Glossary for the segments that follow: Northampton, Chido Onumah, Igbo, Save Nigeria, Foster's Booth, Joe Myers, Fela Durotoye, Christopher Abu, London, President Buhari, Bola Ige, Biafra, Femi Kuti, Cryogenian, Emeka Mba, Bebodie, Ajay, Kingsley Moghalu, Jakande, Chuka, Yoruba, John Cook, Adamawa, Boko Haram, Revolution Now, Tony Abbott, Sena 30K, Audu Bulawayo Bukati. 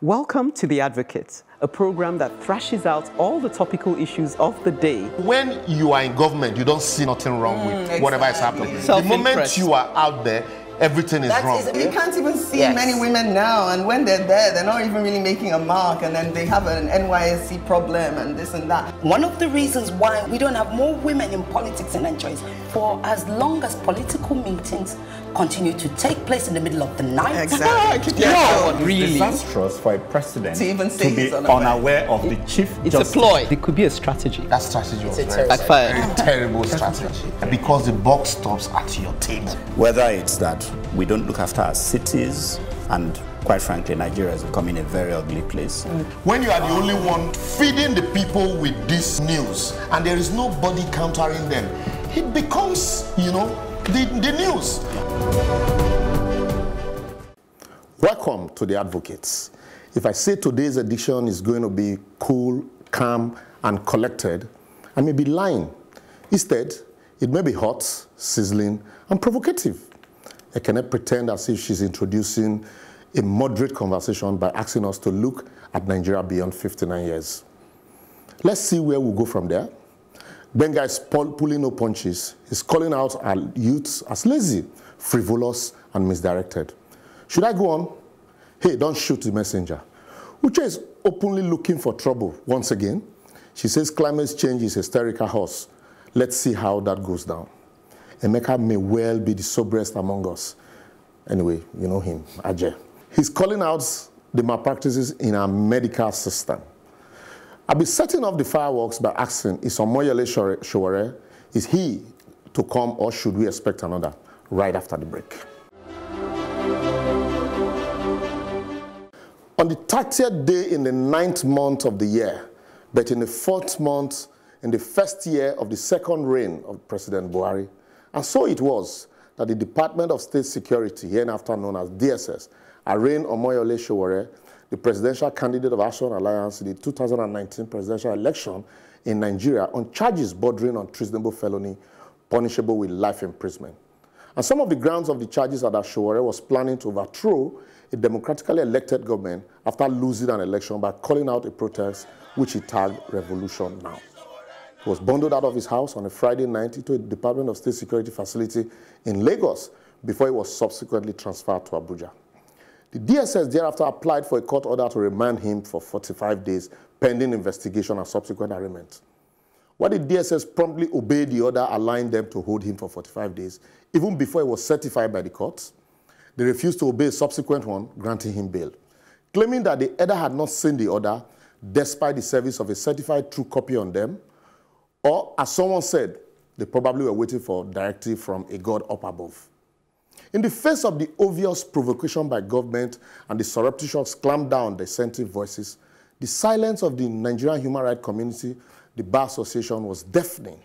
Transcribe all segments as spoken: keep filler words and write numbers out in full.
Welcome to The Advocate, a program that thrashes out all the topical issues of the day. When you are in government, you don't see nothing wrong mm, with exactly. whatever is happening. The moment you are out there, everything is that wrong. Is, you can't even see yes. many women now, and when they're there, they're not even really making a mark, and then they have an N Y S C problem and this and that. One of the reasons why we don't have more women in politics in Nigeria, for as long as political meetings continue to take place in the middle of the night. Exactly. No, yes. really. It's disastrous for a president to, even say to be unaware, unaware of it, the chief it's justice. It's a ploy. It could be a strategy. That strategy was it's very, very terrible strategy. Because the buck stops at your table. Whether it's that we don't look after our cities, and quite frankly, Nigeria is becoming a very ugly place. Mm. When you are the only one feeding the people with this news, and there is nobody countering them, it becomes, you know, The, the news. Welcome to The Advocates. If I say today's edition is going to be cool, calm, and collected, I may be lying. Instead, it may be hot, sizzling, and provocative. I cannot pretend as if she's introducing a moderate conversation by asking us to look at Nigeria beyond fifty-nine years. Let's see where we'll go from there. Gbenga is pull, pulling no punches. He's calling out our youths as lazy, frivolous, and misdirected. Should I go on? Hey, don't shoot the messenger. Uche is openly looking for trouble once again. She says climate change is hysterical horse. Let's see how that goes down. Emeka may well be the soberest among us. Anyway, you know him, Ajay. He's calling out the malpractices in our medical system. I'll be setting off the fireworks by asking, is Omoyole Sowore, is he to come or should we expect another? Right after the break. On the thirtieth day in the ninth month of the year, but in the fourth month, in the first year of the second reign of President Buhari, and so it was that the Department of State Security, hereinafter known as D S S, arraigned Omoyole Sowore, the presidential candidate of Action Alliance in the two thousand nineteen presidential election in Nigeria, on charges bordering on treasonable felony, punishable with life imprisonment. And some of the grounds of the charges are that Sowore was planning to overthrow a democratically elected government after losing an election by calling out a protest which he tagged Revolution Now. He was bundled out of his house on a Friday night to a Department of State Security facility in Lagos before he was subsequently transferred to Abuja. The D S S thereafter applied for a court order to remand him for forty-five days, pending investigation and subsequent arraignment. While the D S S promptly obeyed the order, allowing them to hold him for forty-five days, even before he was certified by the court, they refused to obey a subsequent one, granting him bail, claiming that the elder had not seen the order, despite the service of a certified true copy on them, or, as someone said, they probably were waiting for directive from a god up above. In the face of the obvious provocation by government and the surreptitious clampdown on dissenting voices, the silence of the Nigerian human rights community, the Bar Association, was deafening.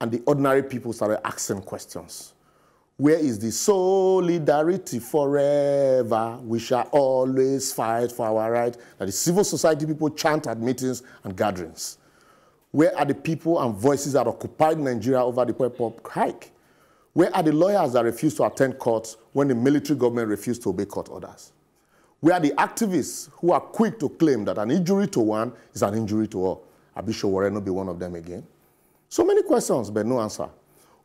And the ordinary people started asking questions. Where is the solidarity forever? We shall always fight for our right. That the civil society people chant at meetings and gatherings. Where are the people and voices that occupied Nigeria over the Pope hike? Where are the lawyers that refused to attend court when the military government refused to obey court orders? Where are the activists who are quick to claim that an injury to one is an injury to all? Abi Sowore no be one of them again? So many questions, but no answer.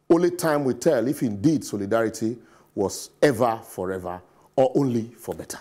Only time will tell if indeed solidarity was ever, forever, or only for better.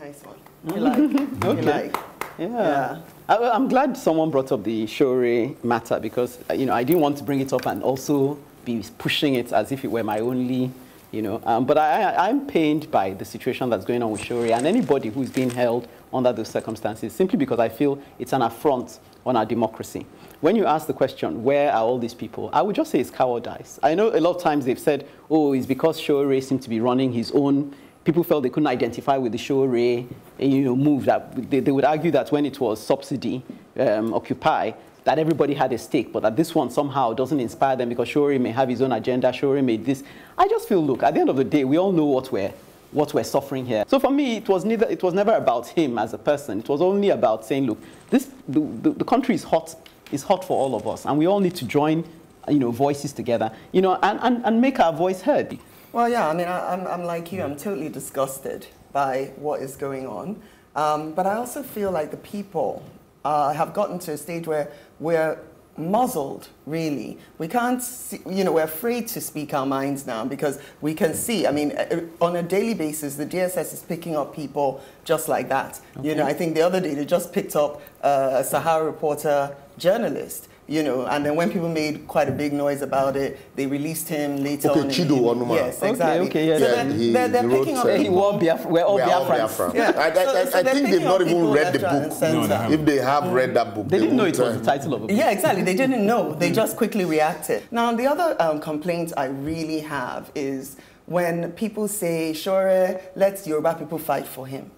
Nice one. You like. Okay. You like. Yeah. yeah. I, I'm glad someone brought up the Sowore matter because, you know, I didn't want to bring it up and also be pushing it as if it were my only, you know. Um, but I, I'm pained by the situation that's going on with Sowore and anybody who's being held under those circumstances, simply because I feel it's an affront on our democracy. When you ask the question, where are all these people? I would just say it's cowardice. I know a lot of times they've said, oh, it's because Sowore seemed to be running his own. People felt they couldn't identify with the Sowore, you know, move. That they, they would argue that when it was subsidy, um, Occupy, that everybody had a stake, but that this one somehow doesn't inspire them because Sowore may have his own agenda, Sowore made this. I just feel, look, at the end of the day, we all know what we're, what we're suffering here. So for me, it was, neither, it was never about him as a person. It was only about saying, look, this, the, the, the country is hot. It's hot for all of us, and we all need to join, you know, voices together, you know, and, and, and make our voice heard. Well, yeah, I mean, I, I'm, I'm like you. I'm totally disgusted by what is going on. Um, but I also feel like the people uh, have gotten to a stage where we're muzzled, really. We can't, see, you know, we're afraid to speak our minds now because we can see, I mean, on a daily basis, the D S S is picking up people just like that. Okay. You know, I think the other day they just picked up uh, a Sahara Reporter journalist, you know, and then when people made quite a big noise about it, they released him later okay, on. Chido Onumah. Yes, exactly. Okay, okay, yes. So yeah, they're, he, they're, they're he picking up people. He won Biafra, we're all Biafrans. Yeah. I, I, so, I, so I think they've not even read the book. No, no. If they have mm. read that book. They, they didn't know it was the title of a book. Yeah, exactly. They didn't know. They just quickly reacted. Now, the other um, complaint I really have is when people say, Sowore, let Yoruba people fight for him.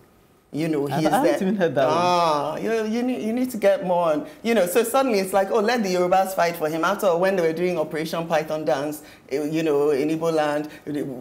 You know, he's I haven't even heard that ah, one. You, you, need, you need to get more on. You know, so suddenly it's like, oh, let the Yorubas fight for him. After all, when they were doing Operation Python Dance, you know, in Igbo land,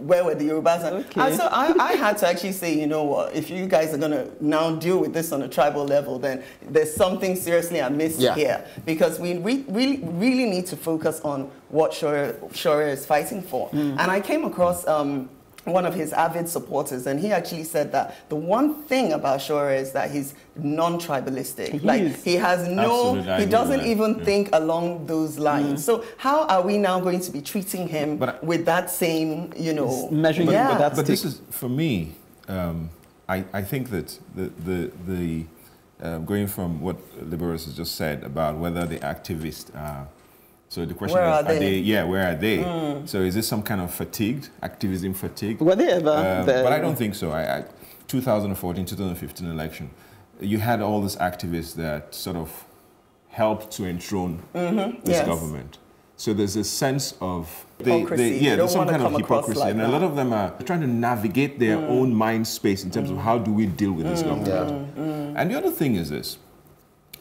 where were the Yorubas? Okay. And so I, I had to actually say, you know what, if you guys are going to now deal with this on a tribal level, then there's something seriously amiss yeah. here. Because we re really, really need to focus on what Sowore, Sowore is fighting for. Mm. And I came across... Um, one of his avid supporters, and he actually said that the one thing about Sowore is that he's non-tribalistic. He like is. He has no, Absolutely. he doesn't that. even yeah. think along those lines. Yeah. So how are we now going to be treating him I, with that same, you know, measuring? But, yeah. but, that's but this is for me. Um, I I think that the the the uh, going from what Liborous has just said about whether the activists are. So the question where is, are they? are they? Yeah, where are they? Mm. So is this some kind of fatigued, activism fatigue? Were they ever? Um, but I don't think so. I, I, twenty fourteen, twenty fifteen election, you had all these activists that sort of helped to enthrone mm-hmm. this yes. government. So there's a sense of... They, they, yeah, there's some kind of hypocrisy. Like and that. a lot of them are trying to navigate their mm. own mind space in terms mm. of how do we deal with mm. this government. Yeah. Mm. And the other thing is this.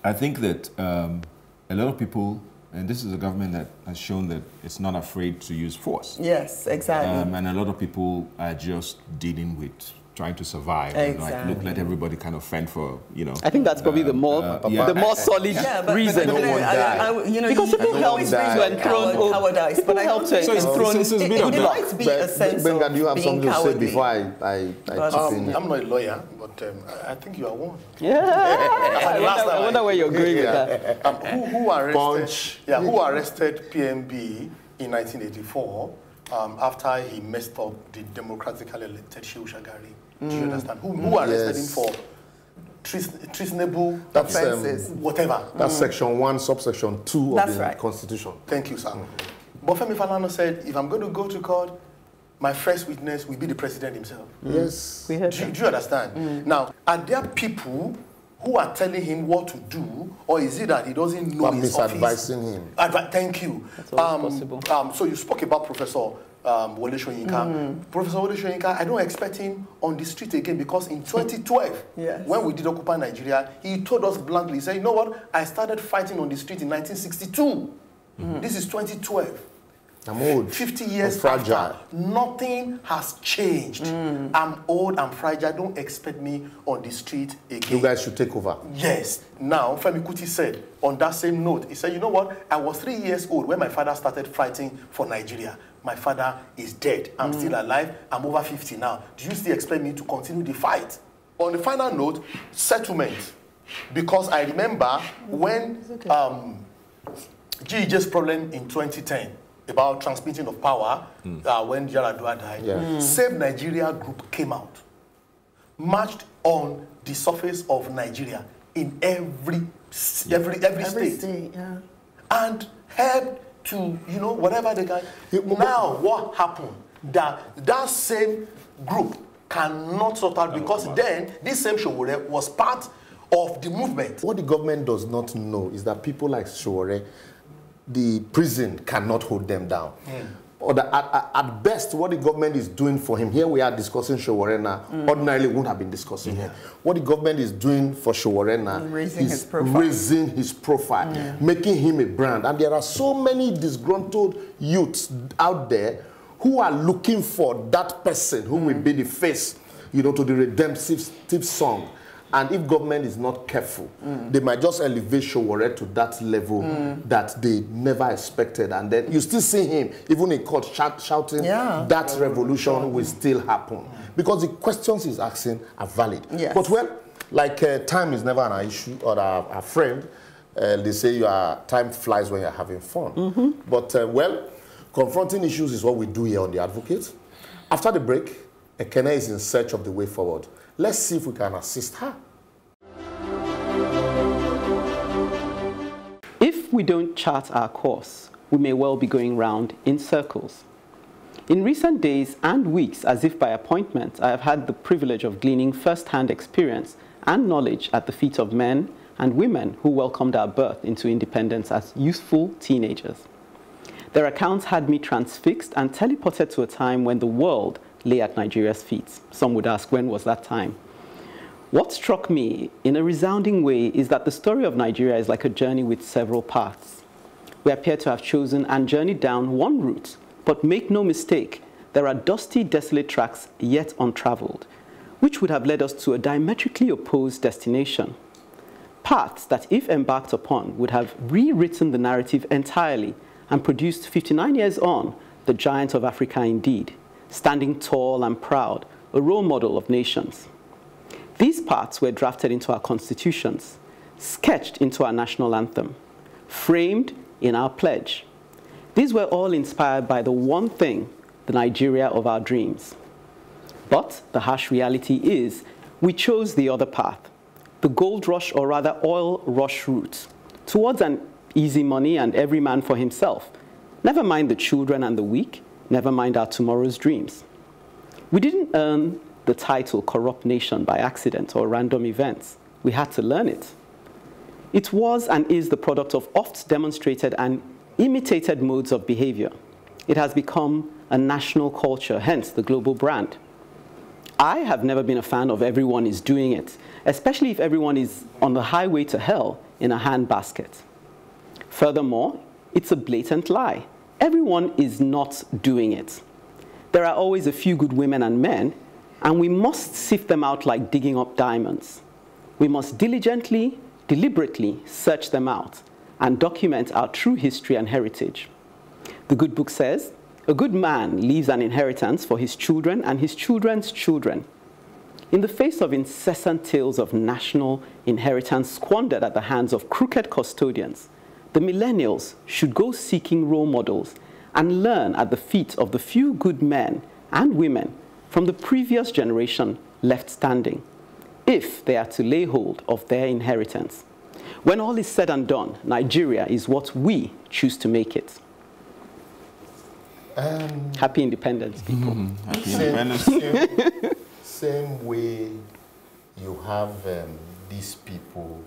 I think that um, a lot of people... And this is a government that has shown that it's not afraid to use force. Yes, exactly. Um, and a lot of people are just dealing with trying to survive. Exactly. And like, look, let everybody kind of fend for, you know. I think that's probably um, the more uh, yeah. the more solid yeah, but, reason. But, but, but, I, I, I, you know, because people help to enthrone. Cowardice. But I help to enthrone. This is a bit of that. It might be a sense of being cowardly. You have something to say before I chip in. I'm not a lawyer, but um, I think you are one. Yeah. I, wonder, I wonder where you're going with that. Um, who, who arrested? Bunch. Yeah. Who arrested P M B in nineteen eighty-four? Um, after he messed up the democratically elected Shehu Shagari. Mm. Do you understand? Who, who arrested yes. him for treasonable that's, offenses, um, whatever. That's mm. section one, subsection two that's of the right. Constitution. Thank you, sir. Mm -hmm. But Femi Falano said, if I'm going to go to court, my first witness will be the president himself. Mm. Yes. We heard do, do you understand? Mm. Now, are there people who are telling him what to do, or is it that he doesn't know I'm his office? Advising him. Advi thank you. That's um, possible. Um, so you spoke about Professor um, Wole Soyinka. Mm. Professor Wole Soyinka, I don't expect him on the street again because in twenty twelve, yes. when we did Occupy Nigeria, he told us bluntly, he said, you know what, I started fighting on the street in nineteen sixty-two. Mm. This is twenty twelve. I'm old. fifty years I'm fragile. After, nothing has changed. Mm. I'm old, I'm fragile. Don't expect me on the street again. You guys should take over. Yes. Now, Femi Kuti said, on that same note, he said, you know what? I was three years old when my father started fighting for Nigeria. My father is dead. I'm mm. still alive. I'm over fifty now. Do you still expect me to continue the fight? On the final note, settlement. Because I remember when okay. um, G E J's problem in twenty ten, about transmitting of power mm. uh, when Jaradua died. Yeah. Mm. Save Nigeria group came out, marched on the surface of Nigeria in every yeah. every every, every state, state yeah. and helped to you know whatever they can. Now what happened? That that same group cannot sort out because then this same Sowore was part of the movement. What the government does not know is that people like Sowore. The prison cannot hold them down. Mm. Or the, at, at best, what the government is doing for him, here we are discussing Sowore now, mm. ordinarily wouldn't have been discussing yeah. him. What the government is doing for Sowore now raising is his profile, raising his profile yeah. making him a brand. And there are so many disgruntled youths out there who are looking for that person who mm. will be the face, you know, to the redemptive song. And if government is not careful, mm. they might just elevate Sowore to that level mm. that they never expected. And then you still see him, even in court, shout, shouting, yeah. that revolution, revolution will still happen. Mm. Because the questions he's asking are valid. Yes. But well, like uh, time is never an issue or a, a friend. Uh, they say you are, time flies when you're having fun. Mm-hmm. But uh, well, confronting issues is what we do here on The Advocate. After the break, Ekene is in search of the way forward. Let's see if we can assist her. If we don't chart our course, we may well be going round in circles. In recent days and weeks, as if by appointment, I have had the privilege of gleaning first-hand experience and knowledge at the feet of men and women who welcomed our birth into independence as youthful teenagers. Their accounts had me transfixed and teleported to a time when the world lay at Nigeria's feet. Some would ask, when was that time? What struck me in a resounding way is that the story of Nigeria is like a journey with several paths. We appear to have chosen and journeyed down one route, but make no mistake, there are dusty, desolate tracks yet untraveled, which would have led us to a diametrically opposed destination. Paths that, if embarked upon, would have rewritten the narrative entirely and produced fifty-nine years on the giant of Africa indeed, standing tall and proud, a role model of nations. These parts were drafted into our constitutions, sketched into our national anthem, framed in our pledge. These were all inspired by the one thing, the Nigeria of our dreams. But the harsh reality is, we chose the other path, the gold rush, or rather oil rush route, towards an easy money and every man for himself. Never mind the children and the weak, never mind our tomorrow's dreams. We didn't earn the title corrupt nation by accident or random events. We had to learn it. It was and is the product of oft demonstrated and imitated modes of behavior. It has become a national culture, hence the global brand. I have never been a fan of everyone is doing it, especially if everyone is on the highway to hell in a handbasket. Furthermore, it's a blatant lie. Everyone is not doing it. There are always a few good women and men, and we must sift them out like digging up diamonds. We must diligently, deliberately search them out and document our true history and heritage. The good book says, a good man leaves an inheritance for his children and his children's children. In the face of incessant tales of national inheritance squandered at the hands of crooked custodians, the millennials should go seeking role models and learn at the feet of the few good men and women from the previous generation left standing, if they are to lay hold of their inheritance. When all is said and done, Nigeria is what we choose to make it. Um, happy independence, people. Mm, happy same, independence. Same, same way you have um, these people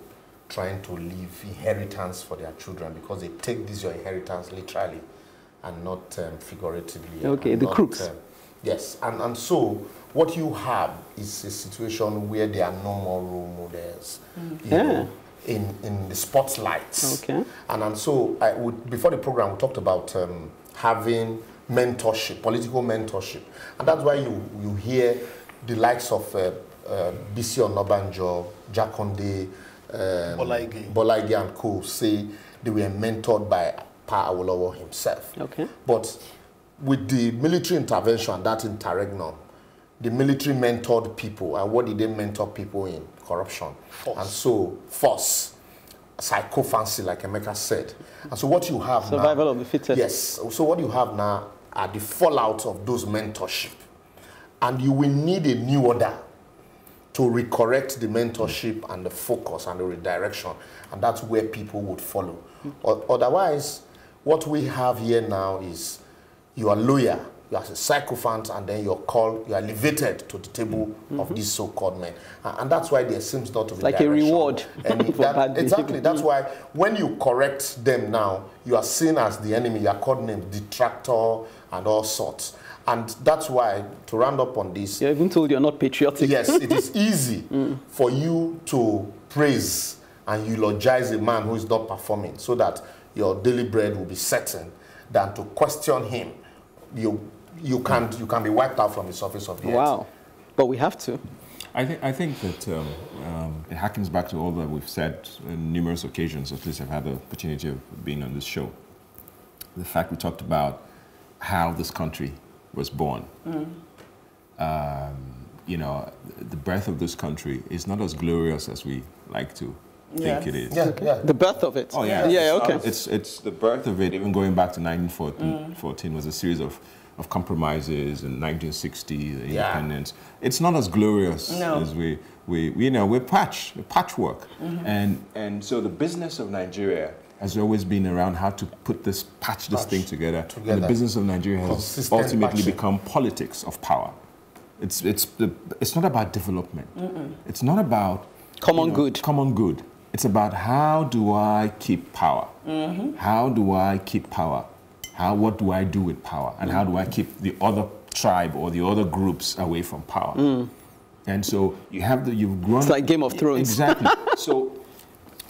trying to leave inheritance for their children, because they take this your inheritance literally and not um, figuratively. Okay, the not, crooks. Um, yes, and, and so what you have is a situation where there are no more role models okay. you know, in, in the spotlights. Okay. And, and so I would, before the program, we talked about um, having mentorship, political mentorship. And that's why you, you hear the likes of uh, uh, Bisi Onabanjo, Jakande, Um, Bola Ige. Bola Ige and co say they were mentored by Pa Awolowo himself. Okay. But with the military intervention, that interregnum, the military mentored people. And what did they mentor people in? Corruption. Force. And so, force, psychophancy, like Emeka said. And so what you have Survival now... Survival of the fittest. Yes. So what you have now are the fallout of those mentorship. And you will need a new order to recorrect the mentorship and the focus and the redirection. And that's where people would follow. Mm-hmm. Otherwise, what we have here now is you are lawyer, you are a sycophant, and then you're called, you are elevated to the table mm-hmm. of these so-called men. And that's why there seems not to be like a reward. And that, exactly. That's why when you correct them now, you are seen as the enemy, you are called named detractor and all sorts. And that's why, to round up on this... You're even told you're not patriotic. Yes, it is easy mm. for you to praise and eulogize a man who is not performing so that your daily bread will be certain than to question him. You, you, can, you can be wiped out from the surface of the wow. earth. Wow. But we have to. I think I think that um, um, it harkens back to all that we've said on numerous occasions. At least I've had the opportunity of being on this show. The fact we talked about how this country was born. Mm. Um, you know, the birth of this country is not as glorious as we like to yes. think it is. Yeah, yeah. The birth of it. Oh yeah. Yeah. It's, okay. It's it's the birth of it. Even going back to nineteen fourteen mm. was a series of. of compromises in nineteen sixty, the yeah. independence. It's not as glorious no. as we, we, you know, we're patch, patchwork. Mm-hmm. And, and so the business of Nigeria has always been around how to put this, patch this patch thing together. together. And the business of Nigeria has Consistent ultimately patching. become politics of power. It's, it's, it's not about development. Mm-mm. It's not about common you know, good. Common good. It's about how do I keep power? Mm-hmm. How do I keep power? How, what do I do with power? And how do I keep the other tribe or the other groups away from power? Mm. And so you have the, you've grown... It's like Game of Thrones. Exactly. So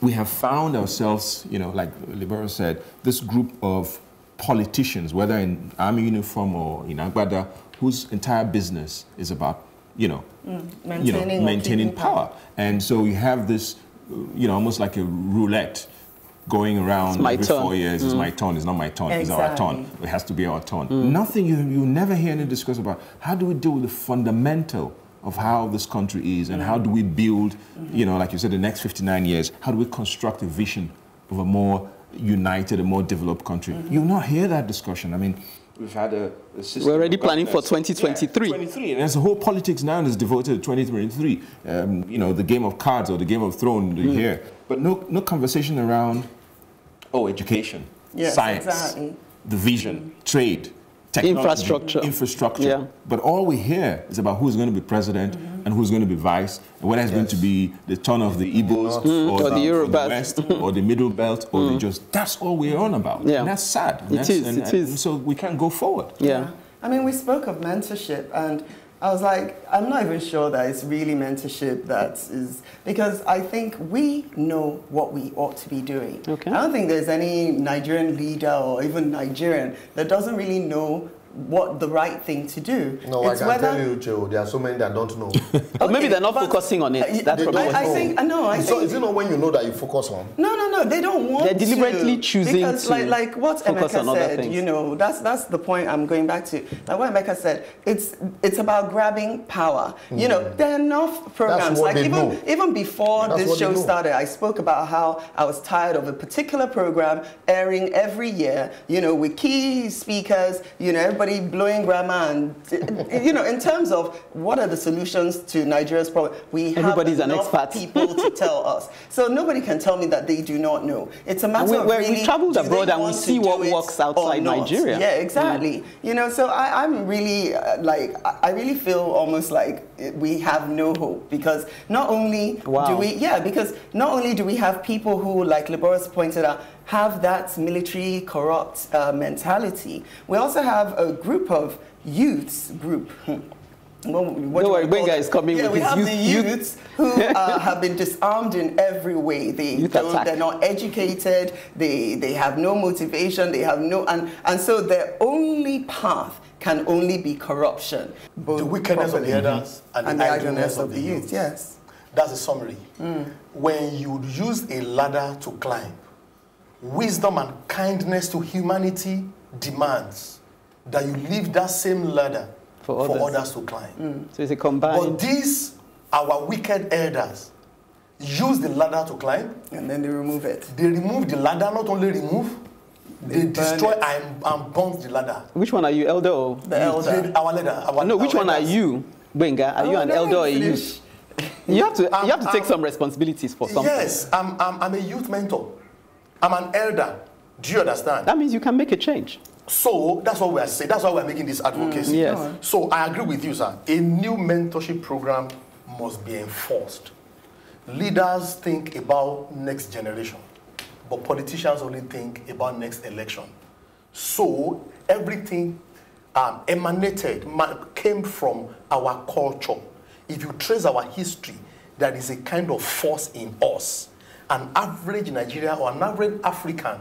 we have found ourselves, you know, like Liborous said, this group of politicians, whether in army uniform or in Agbada, whose entire business is about, you know, mm. maintaining, you know, maintaining power. power. And so you have this, you know, almost like a roulette going around every turn. four years, mm. it's my turn, it's not my turn, exactly. it's our turn, it has to be our turn. Mm. Nothing, you, you never hear any discussion about how do we deal with the fundamental of how this country is and mm. how do we build, mm-hmm. you know, like you said, the next fifty-nine years, how do we construct a vision of a more united, a more developed country? Mm-hmm. You'll not hear that discussion. I mean, we've had a, a system. We're already planning for twenty twenty-three. Yeah, and there's a whole politics now is devoted to twenty twenty-three. Um, you know, the game of cards or the Game of Thrones mm. here. But no, no conversation around, oh, education, yes, science, exactly. the vision, mm. trade, technology, infrastructure. infrastructure. Yeah. But all we hear is about who's going to be president mm-hmm. and who's going to be vice, and whether it's yes. going to be the turn of the Igbos mm. or, or the, the Yoruba West or the Middle Belt or mm. the just. That's all we're on about. Yeah. And that's sad. And it that's, is. And, it and, is. And so we can't go forward. Yeah. yeah. I mean, we spoke of mentorship, and I was like, I'm not even sure that it's really mentorship that is, because I think we know what we ought to be doing. Okay. I don't think there's any Nigerian leader or even Nigerian that doesn't really know what the right thing to do. No, it's I can whether... tell you, Joe, there are so many that don't know. okay, maybe they're not focusing on it. That's probably I, I think, no, I so think... Is it not when you know that you focus on? No, no, no, they don't want to. They're deliberately to, choosing because to like, like what focus Emeka on other said, things. You know, that's, that's the point I'm going back to. Like what Emeka said, it's, it's about grabbing power. Mm. You know, there are enough programs. Like even, know. even before that's this show started, I spoke about how I was tired of a particular program airing every year, you know, with key speakers, you know, everybody blowing grammar, and you know, in terms of what are the solutions to Nigeria's problem, we have enough people to tell us. So nobody can tell me that they do not know. It's a matter we, of really, we traveled abroad and we see what works outside Nigeria. Yeah, exactly. Mm. You know, so I, I'm really uh, like I really feel almost like we have no hope because not only wow. do we yeah because not only do we have people who, like Liborous pointed out, have that military corrupt uh, mentality. We also have a group of youths group. Well, what no, Gbenga is coming yeah, with his youth. We have the youths who uh, have been disarmed in every way. They don't, they're not educated. They they have no motivation. They have no and and so their only path can only be corruption. Both the wickedness of the elders and, and the idleness of the youth. youth. Yes, that's a summary. Mm. When you use a ladder to climb, wisdom and kindness to humanity demands that you leave that same ladder for others, for others to climb. Mm. So it's a combined... But these, our wicked elders, use the ladder to climb. And then they remove it. They remove the ladder, not only remove, they, they destroy it. and, and burn the ladder. Which one are you, elder or...? The elder. The, our ladder. Our, no, which one elders. are you, Gbenga? Are oh, you an elder or you? You have to, I'm, you have to take I'm, some responsibilities for something. Yes, I'm, I'm, I'm a youth mentor. I'm an elder. Do you understand? That means you can make a change. So that's what we are saying. That's why we are making this advocacy. Mm, yes. Right. So I agree with you, sir. A new mentorship program must be enforced. Leaders think about next generation, but politicians only think about next election. So everything um, emanated came from our culture. If you trace our history, there is a kind of force in us. An average Nigerian or an average African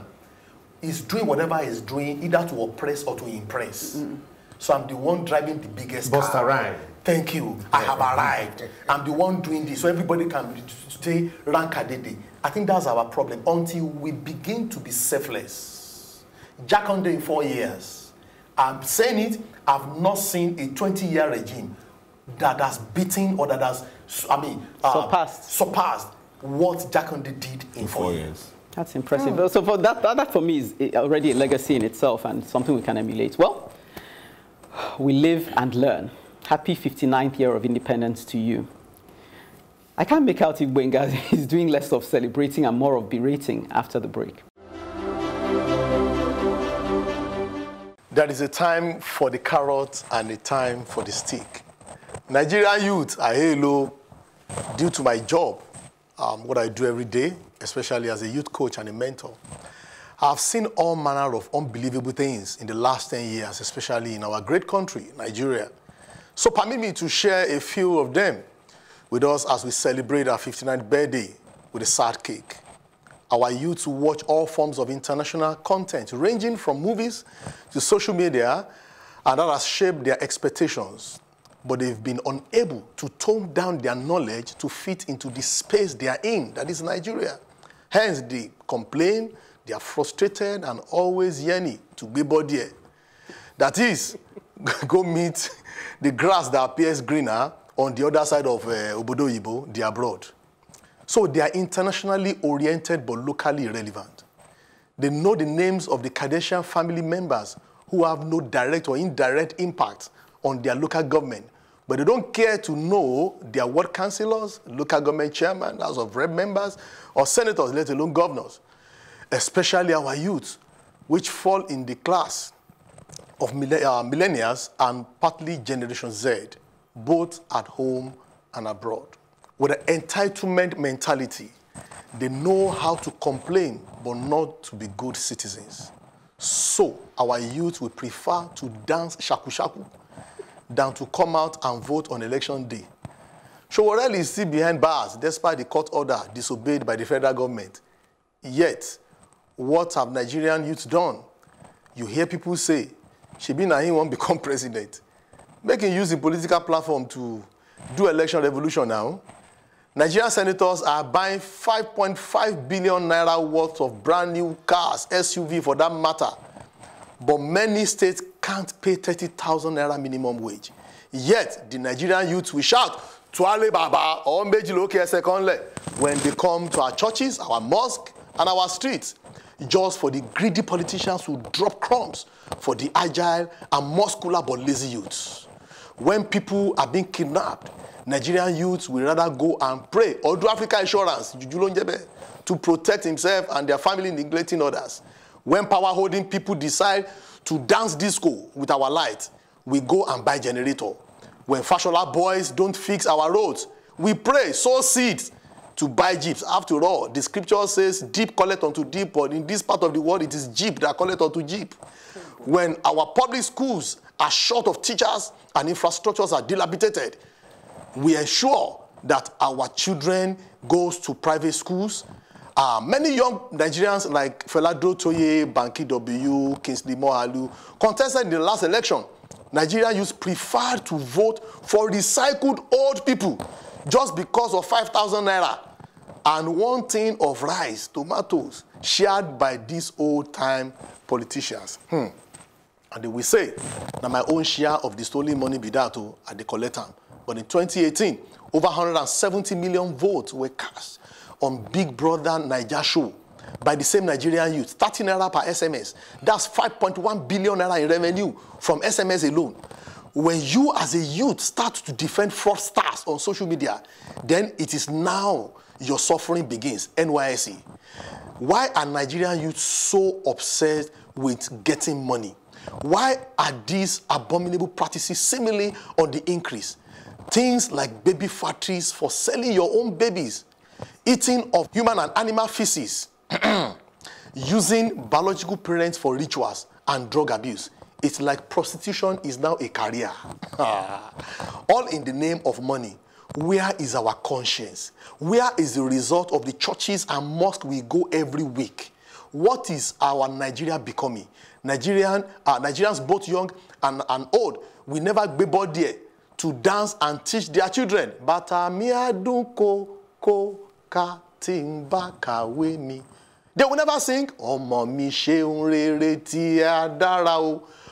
is doing whatever he's doing, either to oppress or to impress. Mm. So I'm the one driving the biggest Busta car. Rhyme. thank you, I have arrived. I'm the one doing this, so everybody can stay rankadede. I think that's our problem. Until we begin to be selfless, Jakande in four years, I'm saying it, I've not seen a twenty-year regime that has beaten or that has, I mean, uh, surpassed. surpassed what Jakande did in four, four years. years. That's impressive. Mm. So for that, that, that for me is already a legacy in itself and something we can emulate. Well, we live and learn. Happy fifty-ninth year of independence to you. I can't make out if Gbenga is doing less of celebrating and more of berating after the break. There is a time for the carrot and a time for the stick. Nigerian youth are hello due to my job, um, what I do every day, especially as a youth coach and a mentor. I've seen all manner of unbelievable things in the last ten years, especially in our great country, Nigeria. So permit me to share a few of them with us as we celebrate our fifty-ninth birthday with a sad cake. Our youth watch all forms of international content, ranging from movies to social media, and that has shaped their expectations. But they've been unable to tone down their knowledge to fit into the space they are in, that is Nigeria. Hence, they complain, they are frustrated, and always yearning to be bodied. That is, go meet the grass that appears greener on the other side of uh, Obodo Yibo, they are abroad. So they are internationally oriented but locally irrelevant. They know the names of the Kardashian family members who have no direct or indirect impact on their local government, but they don't care to know their ward councillors, local government chairman, House of Rep members, or senators, let alone governors, especially our youth, which fall in the class of millennials and partly Generation Z, both at home and abroad. With an entitlement mentality, they know how to complain, but not to be good citizens. So our youth will prefer to dance shaku-shaku than to come out and vote on election day. Sowore is still behind bars despite the court order disobeyed by the federal government. Yet, what have Nigerian youths done? You hear people say, Shebi na him won't become president. Making use the political platform to do election revolution now. Nigerian senators are buying five point five billion naira worth of brand new cars, S U V for that matter. But many states can't pay thirty thousand naira minimum wage. Yet, the Nigerian youth will shout, Tuale Baba, or Mejiloke Sekonle, when they come to our churches, our mosques, and our streets, just for the greedy politicians who drop crumbs for the agile and muscular but lazy youths. When people are being kidnapped, Nigerian youths will rather go and pray or do Africa insurance to protect himself and their family, neglecting others. When power-holding people decide to dance disco with our light, we go and buy generator. When fashioner boys don't fix our roads, we pray, sow seeds to buy jeeps. After all, the scripture says, deep collect unto deep, but in this part of the world, it is jeep that collect unto jeep. When our public schools are short of teachers and infrastructures are dilapidated, we ensure that our children goes to private schools. Uh, many young Nigerians like Fela Durotoye, Banky W, Kingsley Moghalu contested in the last election. Nigerian youth prefer to vote for recycled old people just because of five thousand naira and one tin of rice, tomatoes, shared by these old-time politicians. Hmm. And they will say, now my own share of the stolen money be that to at the collector. But in twenty eighteen, over one hundred seventy million votes were cast on Big Brother Niger show by the same Nigerian youth, thirty naira per S M S. That's five point one billion naira in revenue from S M S alone. When you as a youth start to defend fraudsters on social media, then it is now your suffering begins, N Y S C. Why are Nigerian youth so obsessed with getting money? Why are these abominable practices seemingly on the increase? Things like baby factories for selling your own babies, eating of human and animal feces, using biological parents for rituals, and drug abuse. It's like prostitution is now a career. All in the name of money. Where is our conscience? Where is the result of the churches and mosques we go every week? What is our Nigeria becoming? Nigerian, uh, Nigerians both young and, and old, we never be bored there to dance and teach their children. They will never sing,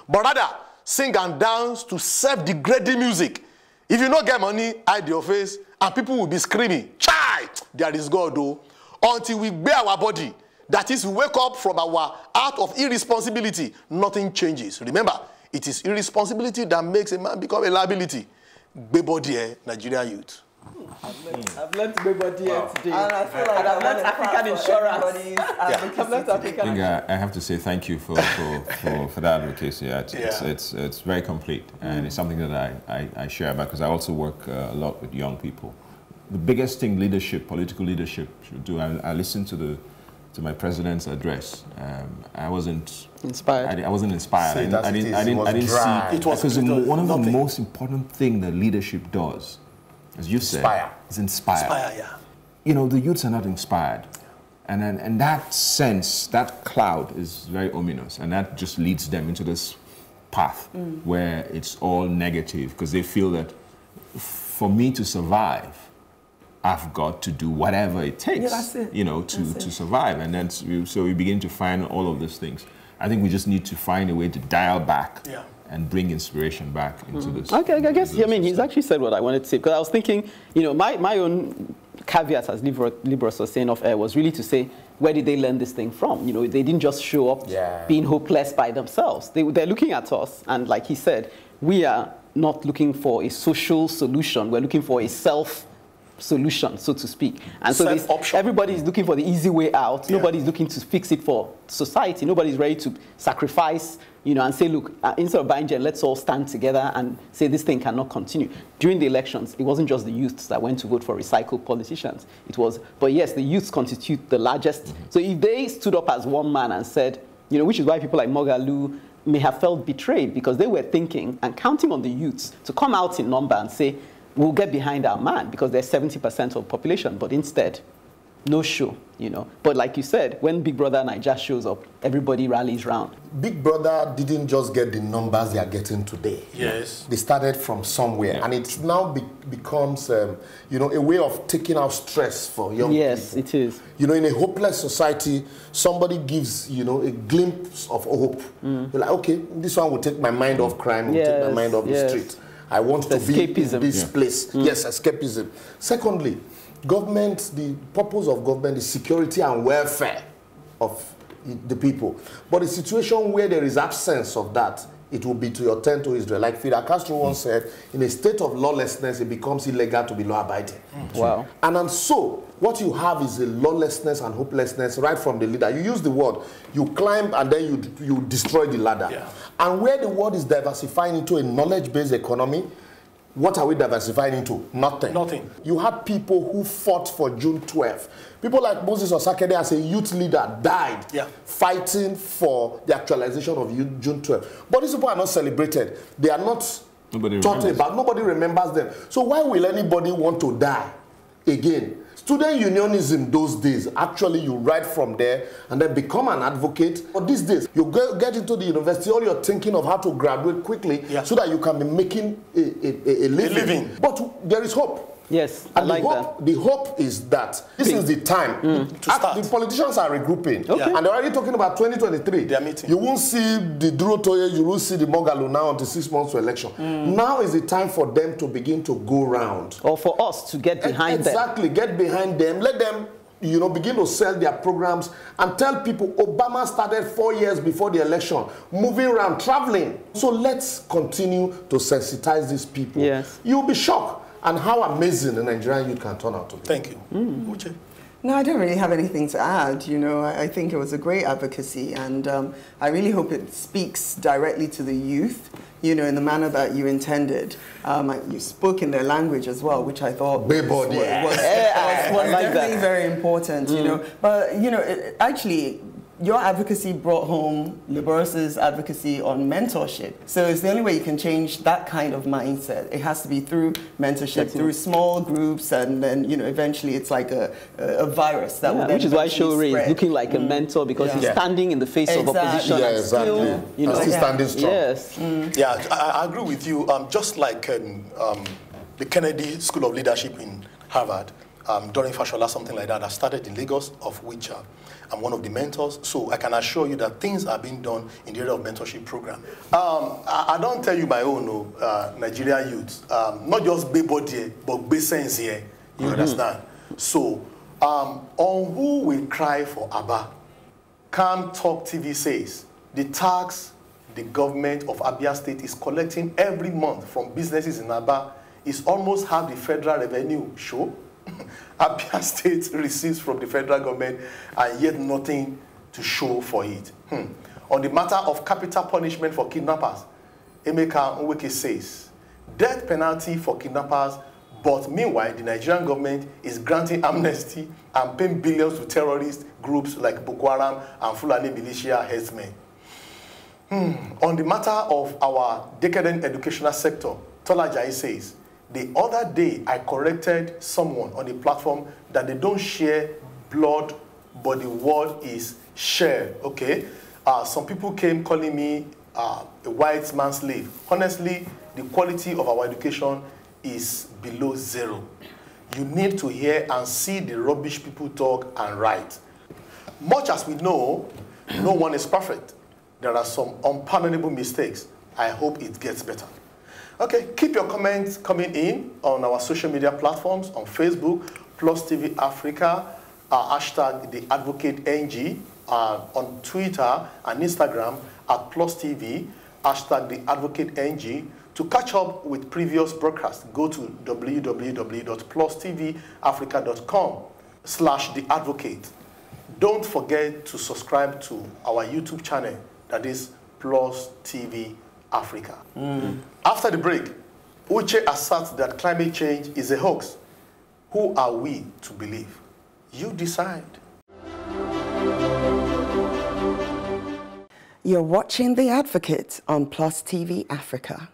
but rather sing and dance to self-degrading music. If you don't get money, hide your face, and people will be screaming, "Chai, there is God, though," until we bear our body. That is, we wake up from our act of irresponsibility. Nothing changes. Remember, it is irresponsibility that makes a man become a liability. Bebodie, Nigerian youth. I've learned, mm. I've learned Bebodie wow. today. And I feel like and I've learned African insurance. Yeah. I've learned African insurance. I have to say thank you for, for, for, for that advocacy. It's, yeah. it's, it's, it's very complete. And mm. it's something that I, I, I share about because I also work uh, a lot with young people. The biggest thing leadership, political leadership should do, I, I listen to the to my president's address. Um, I wasn't inspired. I, I wasn't inspired. See, I, I didn't, I didn't, I didn't see. It was because it was one of nothing. the most important thing that leadership does, as you inspire. said, is inspire. Inspire, yeah. You know, the youths are not inspired. And, and, and that sense, that cloud is very ominous. And that just leads them into this path mm. where it's all negative because they feel that for me to survive, I've got to do whatever it takes, yeah, that's it. you know, to, to survive. And then so we begin to find all of those things. I think we just need to find a way to dial back yeah. and bring inspiration back into mm. this. Okay, I guess, yeah, I mean, he's actually said what I wanted to say, because I was thinking, you know, my, my own caveat, as Liborous was saying off air, was really to say, where did they learn this thing from? You know, they didn't just show up yeah. being hopeless by themselves. They, they're looking at us, and like he said, we are not looking for a social solution. We're looking for a self solution, so to speak. And so this, everybody is looking for the easy way out. Yeah. Nobody's looking to fix it for society. Nobody's ready to sacrifice, you know, and say, look, uh, instead of buying jail, let's all stand together and say this thing cannot continue. During the elections, it wasn't just the youths that went to vote for recycled politicians. It was, but yes, the youths constitute the largest. Mm-hmm. So if they stood up as one man and said, you know, which is why people like Moghalu may have felt betrayed, because they were thinking and counting on the youths to come out in number and say, we'll get behind our man because they're seventy percent of the population, but instead, no show, you know. But like you said, when Big Brother Niger shows up, everybody rallies round. Big Brother didn't just get the numbers they are getting today. Yes. They started from somewhere, yeah. and it now be becomes, um, you know, a way of taking out stress for young yes, people. Yes, it is. You know, in a hopeless society, somebody gives, you know, a glimpse of hope. Mm. You're like, okay, this one will take my mind off crime, will yes, take my mind off yes. the street. I want to be in this yeah. place. Mm. Yes, escapism. Secondly, government, the purpose of government is security and welfare of the people. But a situation where there is absence of that, it will be to your turn to Israel. Like Fidel Castro once mm. said, in a state of lawlessness, it becomes illegal to be law-abiding. Mm. Wow. And, and so, what you have is a lawlessness and hopelessness right from the leader. You use the word, you climb and then you, you destroy the ladder. Yeah. And where the world is diversifying into a knowledge-based economy, what are we diversifying into? Nothing. Nothing. You had people who fought for June twelfth. People like Moses Osakede as a youth leader died yeah. fighting for the actualization of June twelfth. But these people are not celebrated. They are not nobody taught remembers. about. Nobody remembers them. So why will anybody want to die again? Student unionism those days, actually you ride from there and then become an advocate. But these days, you go, get into the university, all you're thinking of how to graduate quickly yeah. so that you can be making a, a, a, living. a living. But there is hope. Yes, and I like the hope, that. The hope is that this Big. is the time. Mm. To start. The politicians are regrouping. Okay. And they're already talking about twenty twenty-three. They are meeting. You won't see the Durotoye, you won't see the Moghalu now until six months to election. Mm. Now is the time for them to begin to go round. Or for us to get behind exactly, them. Exactly, get behind them. Let them, you know, begin to sell their programs and tell people Obama started four years before the election, moving around, traveling. So let's continue to sensitize these people. Yes. You'll be shocked. And how amazing the Nigerian youth can turn out to be. Thank you. Mm. Uche? No, I don't really have anything to add. You know, I, I think it was a great advocacy, and um, I really hope it speaks directly to the youth, you know, in the manner that you intended. Um, you spoke in their language as well, which I thought was, was, was, yeah, was, was like definitely that. very important, mm. you know. But, you know, it, actually, Your advocacy brought home Liborous' advocacy on mentorship. So it's the only way you can change that kind of mindset. It has to be through mentorship, mm-hmm. through small groups, and then, you know, eventually it's like a, a virus that yeah, will then which is why Sowore is looking like mm. a mentor, because yeah. he's standing in the face exactly. of opposition. Yeah, exactly. Still, yeah. You know, still yeah. standing strong. Yes. Mm. Yeah, I, I agree with you. Um, just like um, um, the Kennedy School of Leadership in Harvard, um, during Fashola, something like that, I started in Lagos, of which uh, I'm one of the mentors, so I can assure you that things are being done in the area of mentorship program. Um, I, I don't tell you my own, no, uh, Nigerian youth, um, not just Bebodie, but Besense here, you mm-hmm. understand? So, um, on who will cry for Abba, Calm Talk T V says, the tax the government of Abia State is collecting every month from businesses in Abba is almost half the federal revenue show. Abia State receives from the federal government and yet nothing to show for it. Hmm. On the matter of capital punishment for kidnappers, Emeka Mba says, death penalty for kidnappers, but meanwhile the Nigerian government is granting amnesty and paying billions to terrorist groups like Boko Haram and Fulani militia headsmen. Hmm. On the matter of our decadent educational sector, Tolajai says, the other day, I corrected someone on the platform that they don't share blood, but the word is share, okay? Uh, some people came calling me uh, a white man's slave. Honestly, the quality of our education is below zero. You need to hear and see the rubbish people talk and write. Much as we know, no one is perfect. There are some unpardonable mistakes. I hope it gets better. Okay, keep your comments coming in on our social media platforms, on Facebook, Plus T V Africa, uh, hashtag The Advocate N G, uh, on Twitter and Instagram at Plus T V, hashtag The Advocate N G. To catch up with previous broadcasts, go to w w w dot plus t v africa dot com slash the advocate. Don't forget to subscribe to our YouTube channel, that is Plus T V Africa. Mm. After the break, Uche asserts that climate change is a hoax. Who are we to believe? You decide. You're watching The Advocate on Plus T V Africa.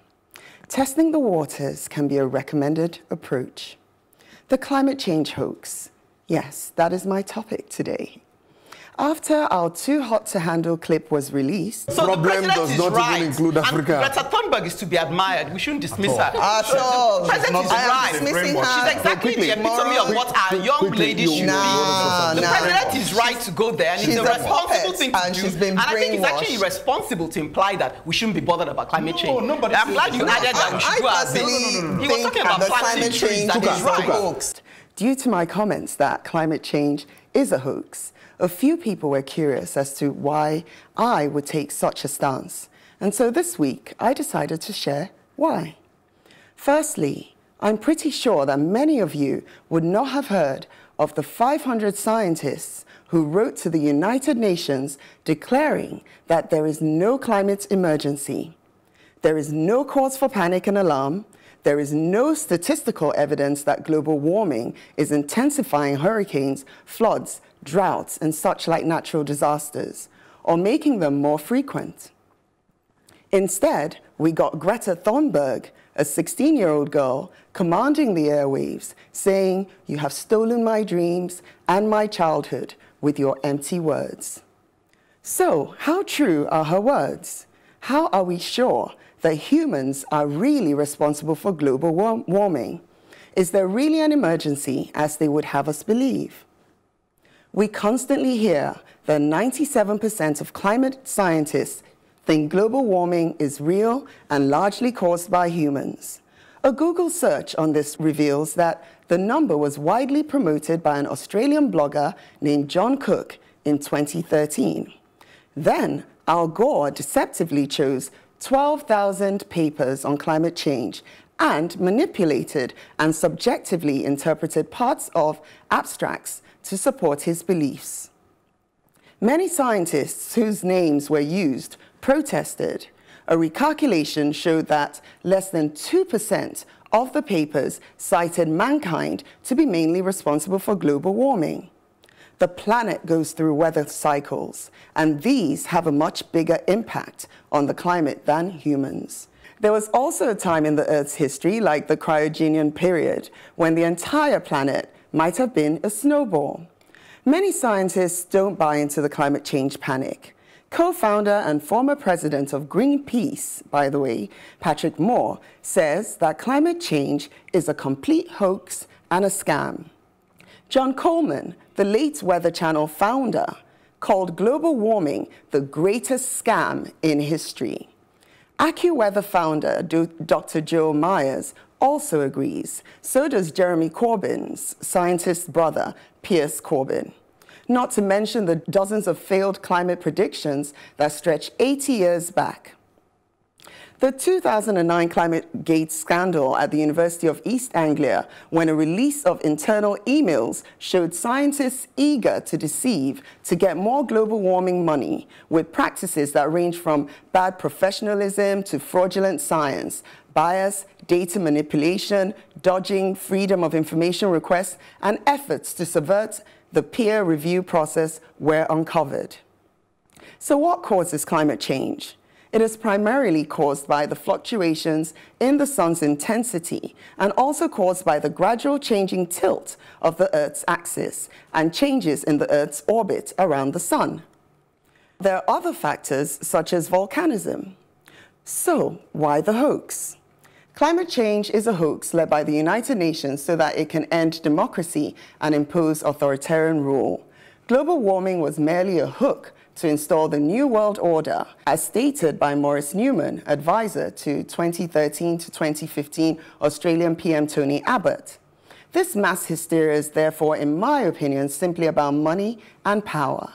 Testing the waters can be a recommended approach. The climate change hoax. Yes, that is my topic today. After our Too Hot to Handle clip was released, so problem the president does not right. even include Africa. And Greta Thunberg is to be admired. We shouldn't dismiss her. At all. The president is right. Dismissing her. She's exactly so the epitome of what our young quickly, ladies should nah, be. The nah, president nah. is right to go there, and she's it's a responsible thing to and do. She's been and I think it's actually irresponsible to imply that we shouldn't be bothered about climate change. No, no, I'm glad you no, added that we should do our bit. He was talking about planting trees that is right. Due to my comments that climate change is a hoax, a few people were curious as to why I would take such a stance, and so this week I decided to share why. Firstly, I'm pretty sure that many of you would not have heard of the five hundred scientists who wrote to the United Nations declaring that there is no climate emergency. There is no cause for panic and alarm. There is no statistical evidence that global warming is intensifying hurricanes, floods, droughts, and such like natural disasters, or making them more frequent. Instead, we got Greta Thunberg, a sixteen-year-old girl, commanding the airwaves, saying, "You have stolen my dreams and my childhood with your empty words." So, how true are her words? How are we sure that humans are really responsible for global warm warming? Is there really an emergency, as they would have us believe? We constantly hear that ninety-seven percent of climate scientists think global warming is real and largely caused by humans. A Google search on this reveals that the number was widely promoted by an Australian blogger named John Cook in twenty thirteen. Then, Al Gore deceptively chose twelve thousand papers on climate change and manipulated and subjectively interpreted parts of abstracts to support his beliefs. Many scientists whose names were used protested. A recalculation showed that less than two percent of the papers cited mankind to be mainly responsible for global warming. The planet goes through weather cycles, and these have a much bigger impact on the climate than humans. There was also a time in the Earth's history, like the Cryogenian period, when the entire planet might have been a snowball. Many scientists don't buy into the climate change panic. Co-founder and former president of Greenpeace, by the way, Patrick Moore, says that climate change is a complete hoax and a scam. John Coleman, the late Weather Channel founder, called global warming the greatest scam in history. AccuWeather founder Doctor Joe Myers also agrees. So does Jeremy Corbyn's scientist's brother, Piers Corbyn. Not to mention the dozens of failed climate predictions that stretch eighty years back. The two thousand nine ClimateGate scandal at the University of East Anglia, when a release of internal emails showed scientists eager to deceive to get more global warming money, with practices that range from bad professionalism to fraudulent science, bias, data manipulation, dodging freedom of information requests, and efforts to subvert the peer review process were uncovered. So what causes climate change? It is primarily caused by the fluctuations in the sun's intensity and also caused by the gradual changing tilt of the Earth's axis and changes in the Earth's orbit around the sun. There are other factors such as volcanism. So why the hoax? Climate change is a hoax led by the United Nations so that it can end democracy and impose authoritarian rule. Global warming was merely a hook to install the New World Order, as stated by Maurice Newman, advisor to twenty thirteen to twenty fifteen Australian P M Tony Abbott. This mass hysteria is therefore, in my opinion, simply about money and power.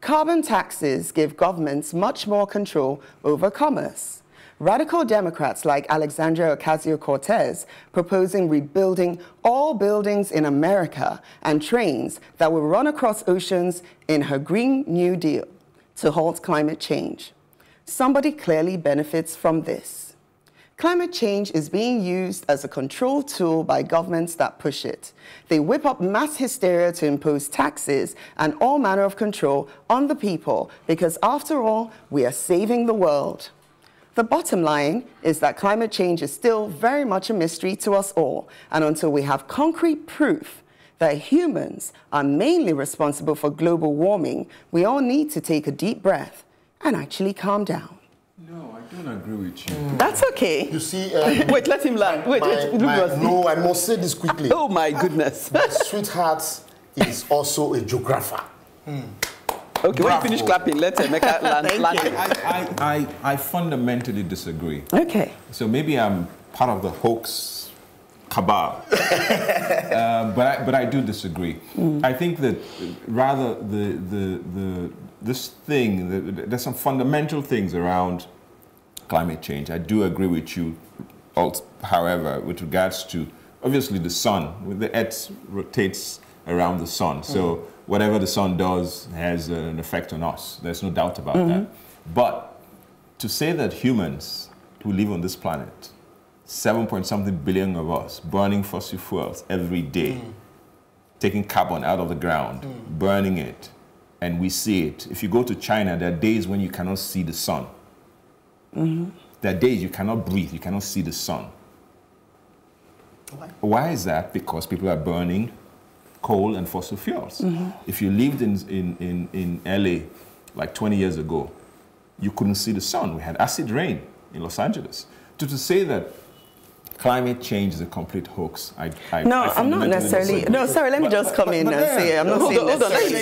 Carbon taxes give governments much more control over commerce. Radical Democrats like Alexandria Ocasio-Cortez proposing rebuilding all buildings in America and trains that will run across oceans in her Green New Deal to halt climate change. Somebody clearly benefits from this. Climate change is being used as a control tool by governments that push it. They whip up mass hysteria to impose taxes and all manner of control on the people because, after all, we are saving the world. The bottom line is that climate change is still very much a mystery to us all, and until we have concrete proof that humans are mainly responsible for global warming, we all need to take a deep breath and actually calm down. No, I don't agree with you. Mm. That's okay. You see... Um, wait, let him land. Wait, my, wait, my, my, no, I must say this quickly. Oh, my goodness. My sweetheart is also a geographer. Mm. Okay, Bravo. When you finish clapping, let's make a land. I, I, I, I fundamentally disagree. Okay. So maybe I'm part of the hoax cabal, uh, but I, but I do disagree. Mm. I think that rather the the the this thing, the, there's some fundamental things around climate change. I do agree with you, however, with regards to obviously the sun, the Earth rotates around the sun, so. Mm. Whatever the sun does has an effect on us. There's no doubt about mm-hmm. that. But to say that humans who live on this planet, seven point something billion of us, burning fossil fuels every day, mm. taking carbon out of the ground, mm. burning it, and we see it. If you go to China, there are days when you cannot see the sun. Mm-hmm. There are days you cannot breathe, you cannot see the sun. Why? Why is that? Because people are burning coal and fossil fuels. Mm-hmm. If you lived in, in, in, in L A like twenty years ago, you couldn't see the sun. We had acid rain in Los Angeles. To, to say that climate change is a complete hoax, I, I No, I I'm not necessarily... No, sorry, let me but, just but, come but, in but, and yeah, say I'm no, not saying necessarily...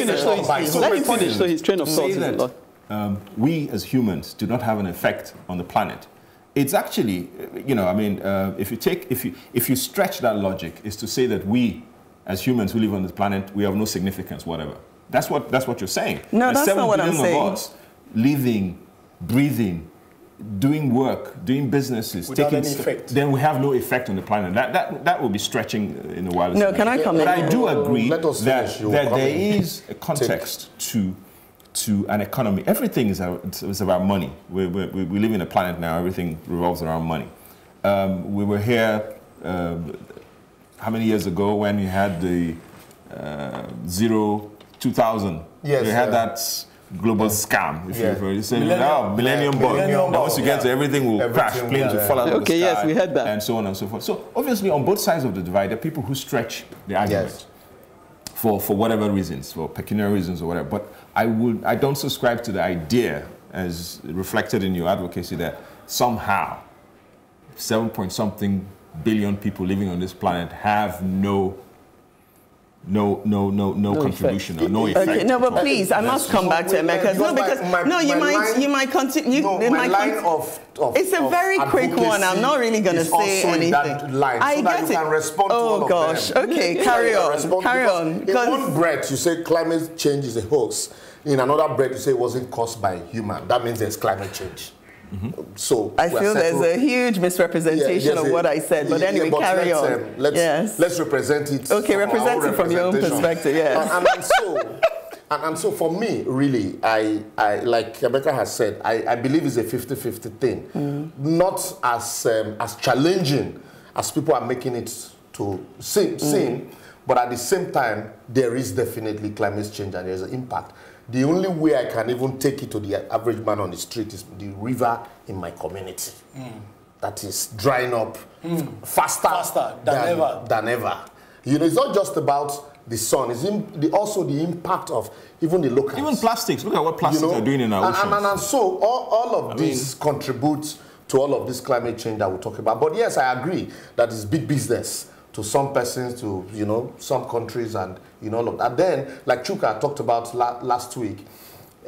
Let him finish, so his train of thought is a lot. Um, we as humans do not have an effect on the planet. It's actually, you know, I mean, uh, if you take, if you, if you stretch that logic, is to say that we as humans who live on this planet, we have no significance, whatever. That's what, that's what you're saying. No, that's not what I'm saying. There's seven billion of us living, breathing, doing work, doing businesses. Without any effect. Then we have no effect on the planet. That, that, that would be stretching in the wildest. No, can I comment? But I do agree that, that there is a context to, to an economy. Everything is about money. We, we, we live in a planet now, everything revolves around money. Um, we were here... Uh, how many years ago when you had the uh, zero two thousand. Yes, they had yeah. that global yeah. scam. If yeah. you say, oh, millennium bug. Now once you get yeah. to everything, will crash, planes yeah, will yeah. fall out okay, of the sky. Okay, yes, we had that. And so on and so forth. So obviously, on both sides of the divide, there are people who stretch the argument. Yes. For, for whatever reasons, for pecuniary reasons or whatever. But I, would, I don't subscribe to the idea, as reflected in your advocacy, that somehow seven point something billion people living on this planet have no No, no, no, no, no contribution effect. Or no effect. Okay, no, but please, I must come so back to Emeka. No, because my, my, no, you might, line, you might continue. You, no, my might line of, of it's a of very quick one. I'm not really going to say anything. That line, I so get that you it. Can respond oh, to all gosh. Of them. Okay, yeah, carry on. Carry on. In one breath, you say climate change is a hoax. In another breath, you say it wasn't caused by a human. That means there's climate change. Mm-hmm. So I feel there's a huge misrepresentation yeah, yes, of what I said, but yeah, anyway, but carry let's, on. Um, let's, yes. let's represent it. Okay, represent it from your own perspective. Yes. and, and, so, and, and so, for me, really, I, I like Emeka has said, I, I believe it's a fifty fifty thing, mm-hmm. not as um, as challenging as people are making it to seem, mm-hmm. but at the same time, there is definitely climate change and there's an impact. The only way I can even take it to the average man on the street is the river in my community. Mm. That is drying up mm. faster, faster than, than, ever. than ever. You know, it's not just about the sun. It's in the, also the impact of even the locals. Even plastics. Look at what plastics you know, are doing in our oceans. And, and, and so all, all of this contributes to all of this climate change that we'll talk about. But yes, I agree that it's big business to some persons, to, you know, some countries and, you know, look. And then, like Chuka talked about la last week,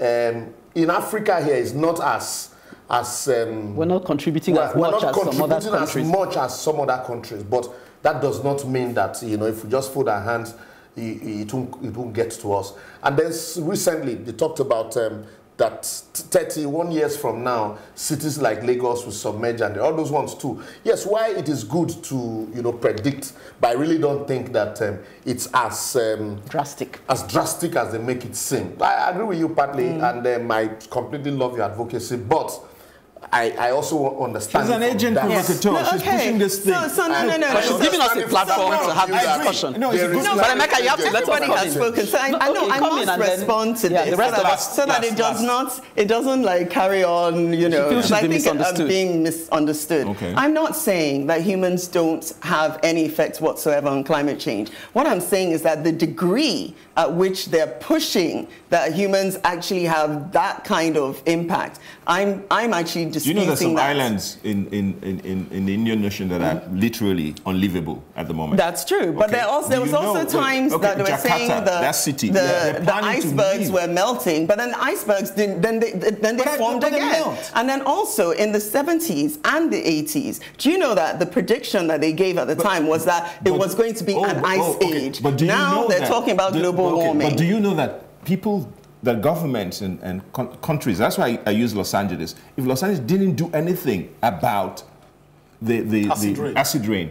um, in Africa here is not as, as... Um, we're not contributing we're, as we're much not as contributing some other countries. as much as some other countries, but that does not mean that, you know, if we just fold our hands, it, it, won't, it won't get to us. And then recently, they talked about um, that thirty-one years from now, cities like Lagos will submerge and all those ones too. Yes, why it is good to, you know, predict, but I really don't think that um, it's as um, drastic as drastic as they make it seem. I agree with you partly, mm. and um, I completely love your advocacy, but I, I also understand. She's an agent provocateur. Yes. No, okay. She's pushing this thing. So, so no, no, no. But she's no, giving us a platform so, no, to have this discussion. No, there is, no, but Emeka, you have to let everybody has spoken. So I, no, okay, I know I must and respond then, to yeah, this, the rest so, of us, so that yes, it does yes. not, it doesn't like carry on. You know, she feels she's I think I'm being misunderstood. Okay. I'm not saying that humans don't have any effect whatsoever on climate change. What I'm saying is that the degree at which they're pushing that humans actually have that kind of impact, I'm, I'm actually. You know, there's some that. islands in, in, in, in the Indian Ocean that mm. are literally unlivable at the moment. That's true. But okay. there, also, there was you also know, times okay, that they were saying the, that city, the, yeah, the icebergs were melting, but then the icebergs, didn't, then they, then they but formed I, again. They and then also in the seventies and the eighties, do you know that the prediction that they gave at the but, time was that it but, was going to be oh, an ice oh, okay. age? But do you now know they're that, talking about the, global okay, warming. But do you know that people... that governments and, and con countries, that's why I, I use Los Angeles. If Los Angeles didn't do anything about the, the, acid, the rain. acid rain,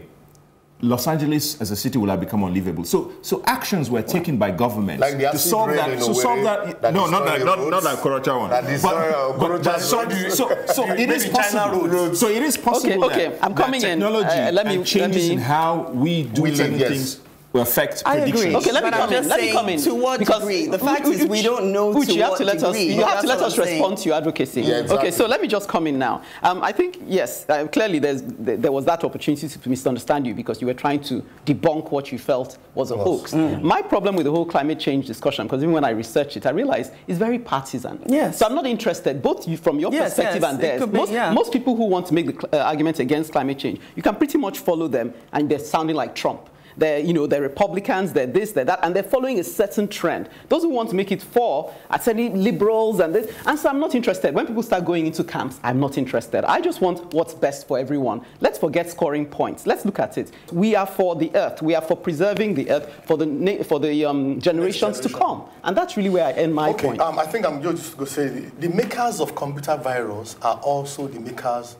Los Angeles as a city will have become unlivable. So, so actions were taken by governments like the acid to solve rain that. To solve that, that no, not that, not, not that Korocha one. That but, but, but so, so, so it is possible. Road. So it is possible. Okay, okay. That, I'm coming that technology in. Uh, let me, and changes let me, in how we do we certain things. We affect I agree. Okay, let me, come in. let me come in. To what because degree? The fact Uch, is we don't know Uch, to you what have to degree. Let us, you well, have to let us respond to your advocacy. Yeah, exactly. Okay, so let me just come in now. Um, I think, yes, uh, clearly there's, there was that opportunity to misunderstand you because you were trying to debunk what you felt was a hoax. Mm. My problem with the whole climate change discussion, because even when I researched it, I realized it's very partisan. Yes. So I'm not interested, both you, from your yes, perspective yes, and theirs. Be, most, yeah. most people who want to make the uh, argument against climate change, you can pretty much follow them and they're sounding like Trump. They're, you know, they're Republicans, they're this, they're that, and they're following a certain trend. Those who want to make it for are sending liberals and this. And so I'm not interested. When people start going into camps, I'm not interested. I just want what's best for everyone. Let's forget scoring points. Let's look at it. We are for the earth. We are for preserving the earth for the, for the um, generations generation. to come. And that's really where I end my okay, point. Um, I think I'm just going to say the, the makers of computer virus are also the makers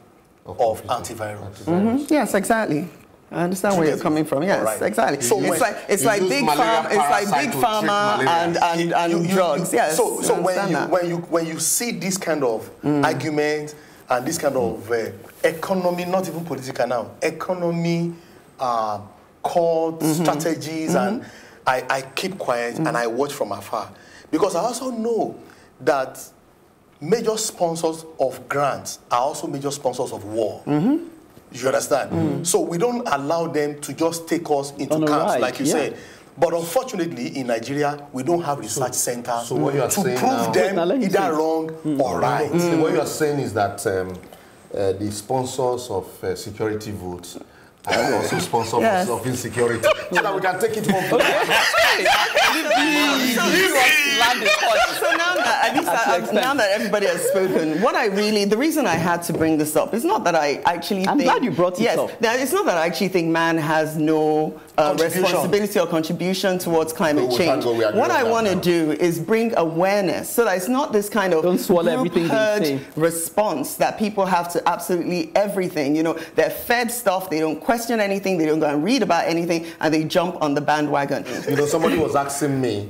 of, of antivirals. antivirals. Mm-hmm. Yes, exactly. I understand where you're coming from. Yes, right. exactly. So it's like it's like big farm, it's like big pharma and and, and you, you, drugs. Yes. So so when you that. when you when you see this kind of mm. argument and this kind of uh, economy, not even political now, economy, uh, called mm-hmm. strategies mm-hmm. and I, I keep quiet mm. and I watch from afar. Because I also know that major sponsors of grants are also major sponsors of war. Mm-hmm. You understand? Mm. So we don't allow them to just take us into camps, right. like you yeah. said. But unfortunately, in Nigeria, we don't have research so, centers so what you are to saying prove now, them now, either see. wrong mm. or right. Mm. So what you are saying is that um, uh, the sponsors of uh, security votes are also sponsors yes. of insecurity. So that we can take it home. So now that, at least I, now that everybody has spoken, what I really, the reason I had to bring this up, it's not that I actually I'm think... I'm glad you brought it yes, up. Yes, it's not that I actually think man has no uh, responsibility or contribution towards climate no, change. Go, what I want to do is bring awareness so that it's not this kind of Don't swallow everything they say. response that people have to absolutely everything. You know, they're fed stuff, they don't question anything, they don't go and read about anything, and they jump on the bandwagon. You know, somebody was asking me,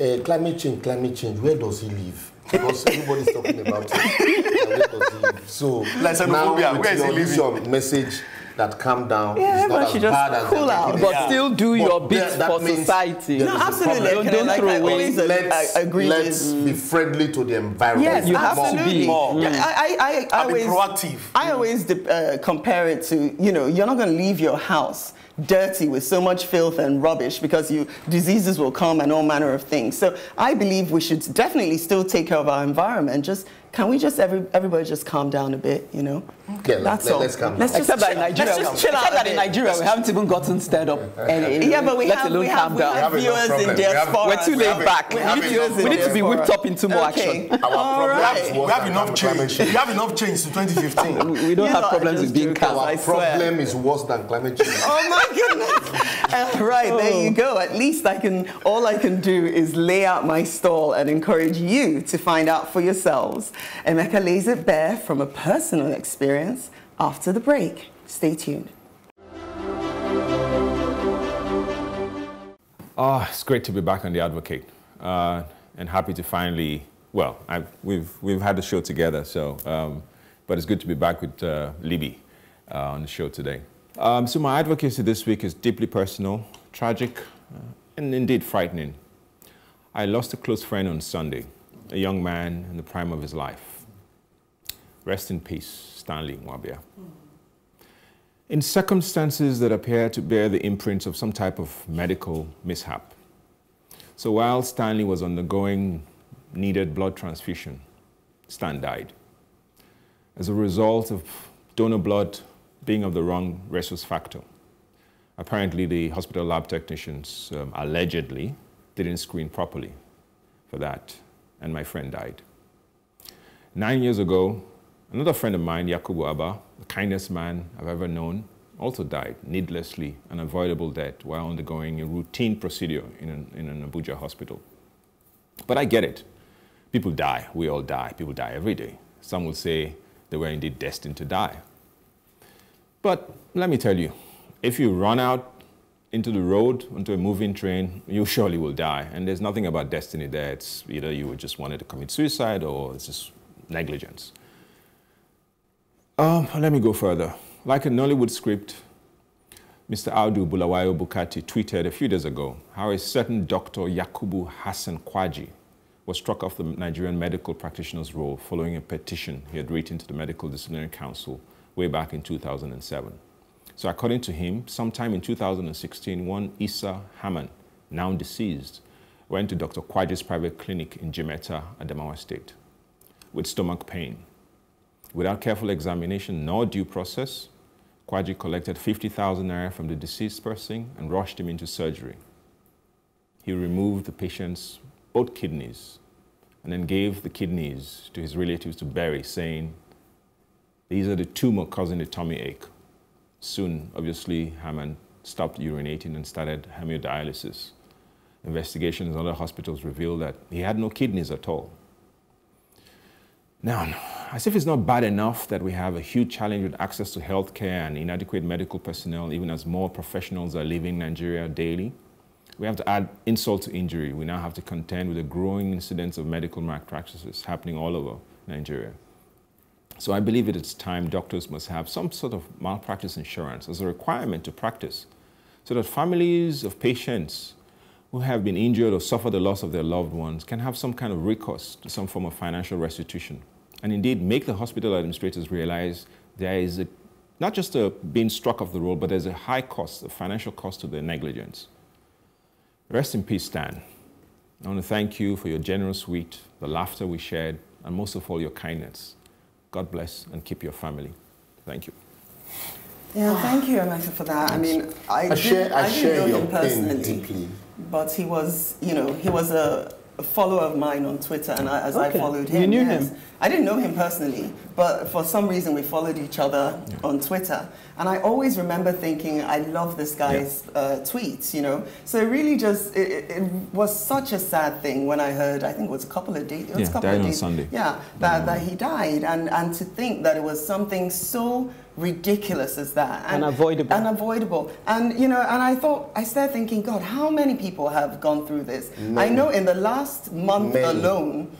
uh, climate change, climate change, where does he live? Because everybody's talking about it. Where does he live? So, like now, where is he living? Your message that calm down. Yeah, it's not as just bad as cool out, but yeah. still do but your bit yeah, for society. No, absolutely. Don't, don't like, throw away. Let's, I agree let's be friendly to the environment. Yes, you have to be. Mm. Yeah, I, I, I, I always, be proactive. I always uh, compare it to, you know, you're not going to leave your house dirty with so much filth and rubbish because you diseases will come and all manner of things. So I believe we should definitely still take care of our environment. Just Can we just, every, everybody just calm down a bit, you know? Okay, yeah, That's let, all. Let's calm down. Let's just Except that in Nigeria, let's just chill out that in Nigeria we haven't even gotten stirred up. And, yeah, but we let have, alone we calm have, down. We have viewers in diaspora. We're too laid back. We, have we, have we need to be whipped up into more okay. action. Our all right. We have enough change. We have enough change to twenty fifteen. We don't you have know, problems with being calm. Our problem is worse than climate change. Oh, my goodness. Right, there you go. At least I can, all I can do is lay out my stall and encourage you to find out for yourselves. Emeka lays it bare from a personal experience after the break. Stay tuned. Oh, it's great to be back on The Advocate uh, and happy to finally, well, I, we've, we've had the show together, so, um, but it's good to be back with uh, Libby uh, on the show today. Um, so my advocacy this week is deeply personal, tragic, uh, and indeed frightening. I lost a close friend on Sunday. A young man in the prime of his life. Rest in peace, Stanley Mwabia. In circumstances that appear to bear the imprint of some type of medical mishap. So while Stanley was undergoing needed blood transfusion, Stan died. As a result of donor blood being of the wrong rhesus factor. Apparently the hospital lab technicians um, allegedly didn't screen properly for that. And my friend died. Nine years ago, another friend of mine, Yakubu Abba, the kindest man I've ever known, also died needlessly, an avoidable death while undergoing a routine procedure in an, in an Abuja hospital. But I get it. People die. We all die. People die every day. Some will say they were indeed destined to die. But let me tell you, if you run out into the road, onto a moving train, you surely will die. And there's nothing about destiny there. It's either you just wanted to commit suicide or it's just negligence. Um, let me go further. Like a Nollywood script, Mister Audu Bulawayo Bukati tweeted a few days ago how a certain Doctor Yakubu Hassan Kwaji was struck off the Nigerian medical practitioner's roll following a petition he had written to the Medical Disciplinary Council way back in two thousand seven. So according to him, sometime in two thousand sixteen, one Issa Haman, now deceased, went to Doctor Kwaji's private clinic in Jimeta, Adamawa State, with stomach pain. Without careful examination nor due process, Kwaji collected fifty thousand naira from the deceased person and rushed him into surgery. He removed the patient's both kidneys and then gave the kidneys to his relatives to bury, saying, "These are the tumor causing the tummy ache." Soon, obviously, Haman stopped urinating and started hemodialysis. Investigations in other hospitals revealed that he had no kidneys at all. Now, as if it's not bad enough that we have a huge challenge with access to healthcare and inadequate medical personnel, even as more professionals are leaving Nigeria daily, we have to add insult to injury. We now have to contend with the growing incidence of medical malpractices happening all over Nigeria. So I believe it is time doctors must have some sort of malpractice insurance as a requirement to practice so that families of patients who have been injured or suffered the loss of their loved ones can have some kind of recourse to some form of financial restitution, and indeed make the hospital administrators realize there is a, not just a being struck off the road, but there's a high cost, a financial cost to their negligence. Rest in peace, Stan. I want to thank you for your generous wit, the laughter we shared, and most of all, your kindness. God bless and keep your family. Thank you. Yeah, thank you, Emeka, for that. Thanks. I mean, I, I did, share, I I share didn't know him personally, but he was, you know, he was a, a follower of mine on Twitter, and I, as okay. I followed him, you knew yes, him. I didn't know him personally, but for some reason we followed each other yeah. on Twitter, and I always remember thinking, I love this guy's yeah. uh, tweets, you know. So it really just, it, it was such a sad thing when I heard, I think it was a couple of days, it was yeah, a couple died of days, on Sunday. yeah, that, that he died, and and to think that it was something so ridiculous as that, and unavoidable, unavoidable, and you know, and I thought, I started thinking, God, how many people have gone through this? Many. I know in the last month many. alone,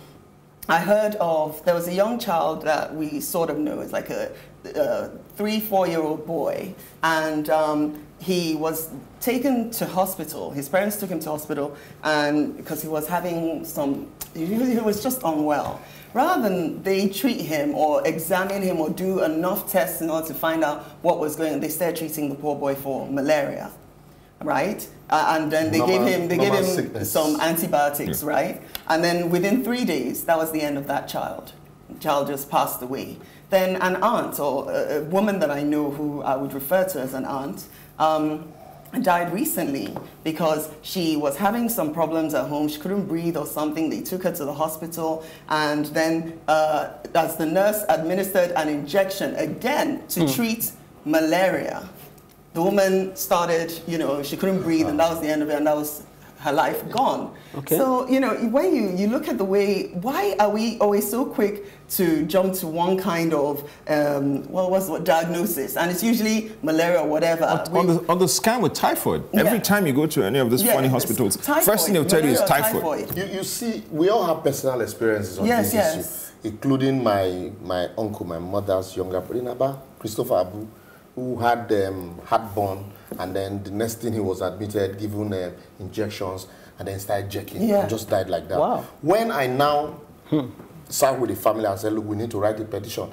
I heard of there was a young child that we sort of know, it's like a, a three, four-year-old boy, and um, he was taken to hospital. His parents took him to hospital, and because he was having some, he, he was just unwell. Rather than they treat him or examine him or do enough tests in order to find out what was going on, they started treating the poor boy for malaria, right? Uh, and then they normal, gave him, they gave him sickness. some antibiotics, yeah. right? And then within three days, that was the end of that child. The child just passed away. Then an aunt, or a, a woman that I know who I would refer to as an aunt, um, died recently because she was having some problems at home. She couldn't breathe or something. They took her to the hospital, and then uh, as the nurse administered an injection again to mm. treat malaria, the woman started, you know, she couldn't breathe, and that was the end of it, and that was her life gone. Okay. So, you know, when you, you look at the way, why are we always so quick to jump to one kind of, um, well, what's what diagnosis? And it's usually malaria or whatever. On, we, on, the, on the scan with typhoid, yeah. every time you go to any of these yeah, funny hospitals, typhoid, first thing they'll tell you is typhoid. typhoid. You, you see, we all have personal experiences on yes, this yes. issue, including my, my uncle, my mother's younger brother, Christopher Abu, who had um, heartburn, and then the next thing he was admitted, given uh, injections, and then started jerking, yeah. and just died like that. Wow. When I now hmm. sat with the family and said, look, we need to write a petition,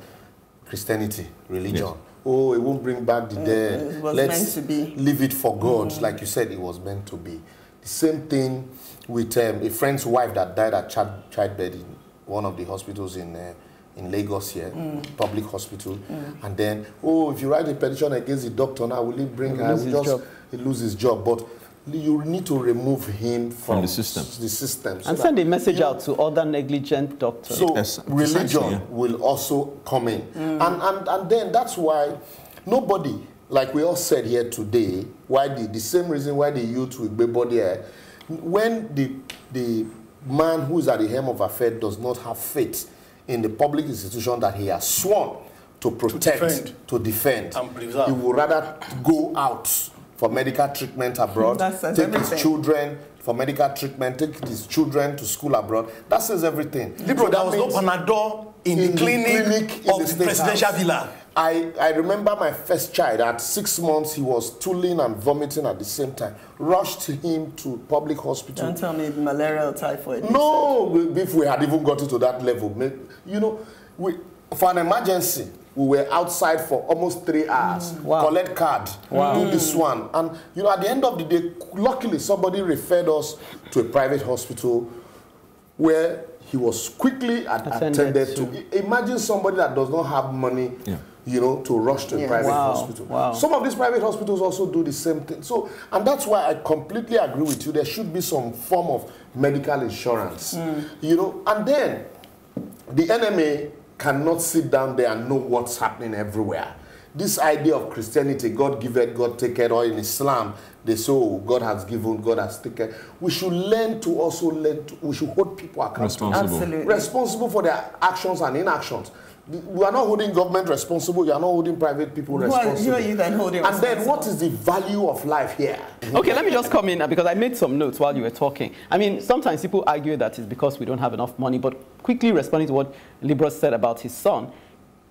Christianity, religion. Yes. Oh, it won't bring back the dead. It was Let's meant to be. leave it for God. Mm-hmm. Like you said, it was meant to be. The same thing with um, a friend's wife that died at child childbed in one of the hospitals in uh, in Lagos here, mm. public hospital, mm. and then, oh, if you write a petition against the doctor now, will he bring her, he just he lose his job, but you need to remove him from, from the system. The system so and send a message out to other negligent doctors. So yes, religion yeah. will also come in. Mm. And, and, and then that's why nobody, like we all said here today, why the, the same reason why the youth will be body here, when the, the man who is at the helm of affairs does not have faith in the public institution that he has sworn to protect, to defend, to defend. And preserve. He would rather go out for medical treatment abroad, take everything. his children for medical treatment, take his children to school abroad. That says everything. Libro, so there was no Panador in, in the clinic, the clinic of in the, the presidential house. villa. I, I remember my first child, at six months, he was stooling and vomiting at the same time. Rushed him to public hospital. Don't tell me malaria or typhoid. No, we, if we had even gotten to that level. Maybe, you know, we, for an emergency, we were outside for almost three hours. Mm. Wow. Collect card, wow. do this one. And, you know, at the end of the day, luckily somebody referred us to a private hospital where he was quickly at, attended, attended to. to. Imagine somebody that does not have money. Yeah. you know, to rush to yeah. a private wow. hospital. Wow. Some of these private hospitals also do the same thing. So, and that's why I completely agree with you. There should be some form of medical insurance, mm. you know. And then the N M A cannot sit down there and know what's happening everywhere. This idea of Christianity, God give it, God take it, or in Islam, they say, oh, God has given, God has taken. We should learn to also learn, to, we should hold people accountable. Responsible. Absolutely. Responsible for their actions and inactions. We are not holding government responsible. You are not holding private people responsible. Well, you are holding and then what is the value of life here? Okay, let me just come in because I made some notes while you were talking. I mean, sometimes people argue that it's because we don't have enough money, but quickly responding to what Liborous said about his son,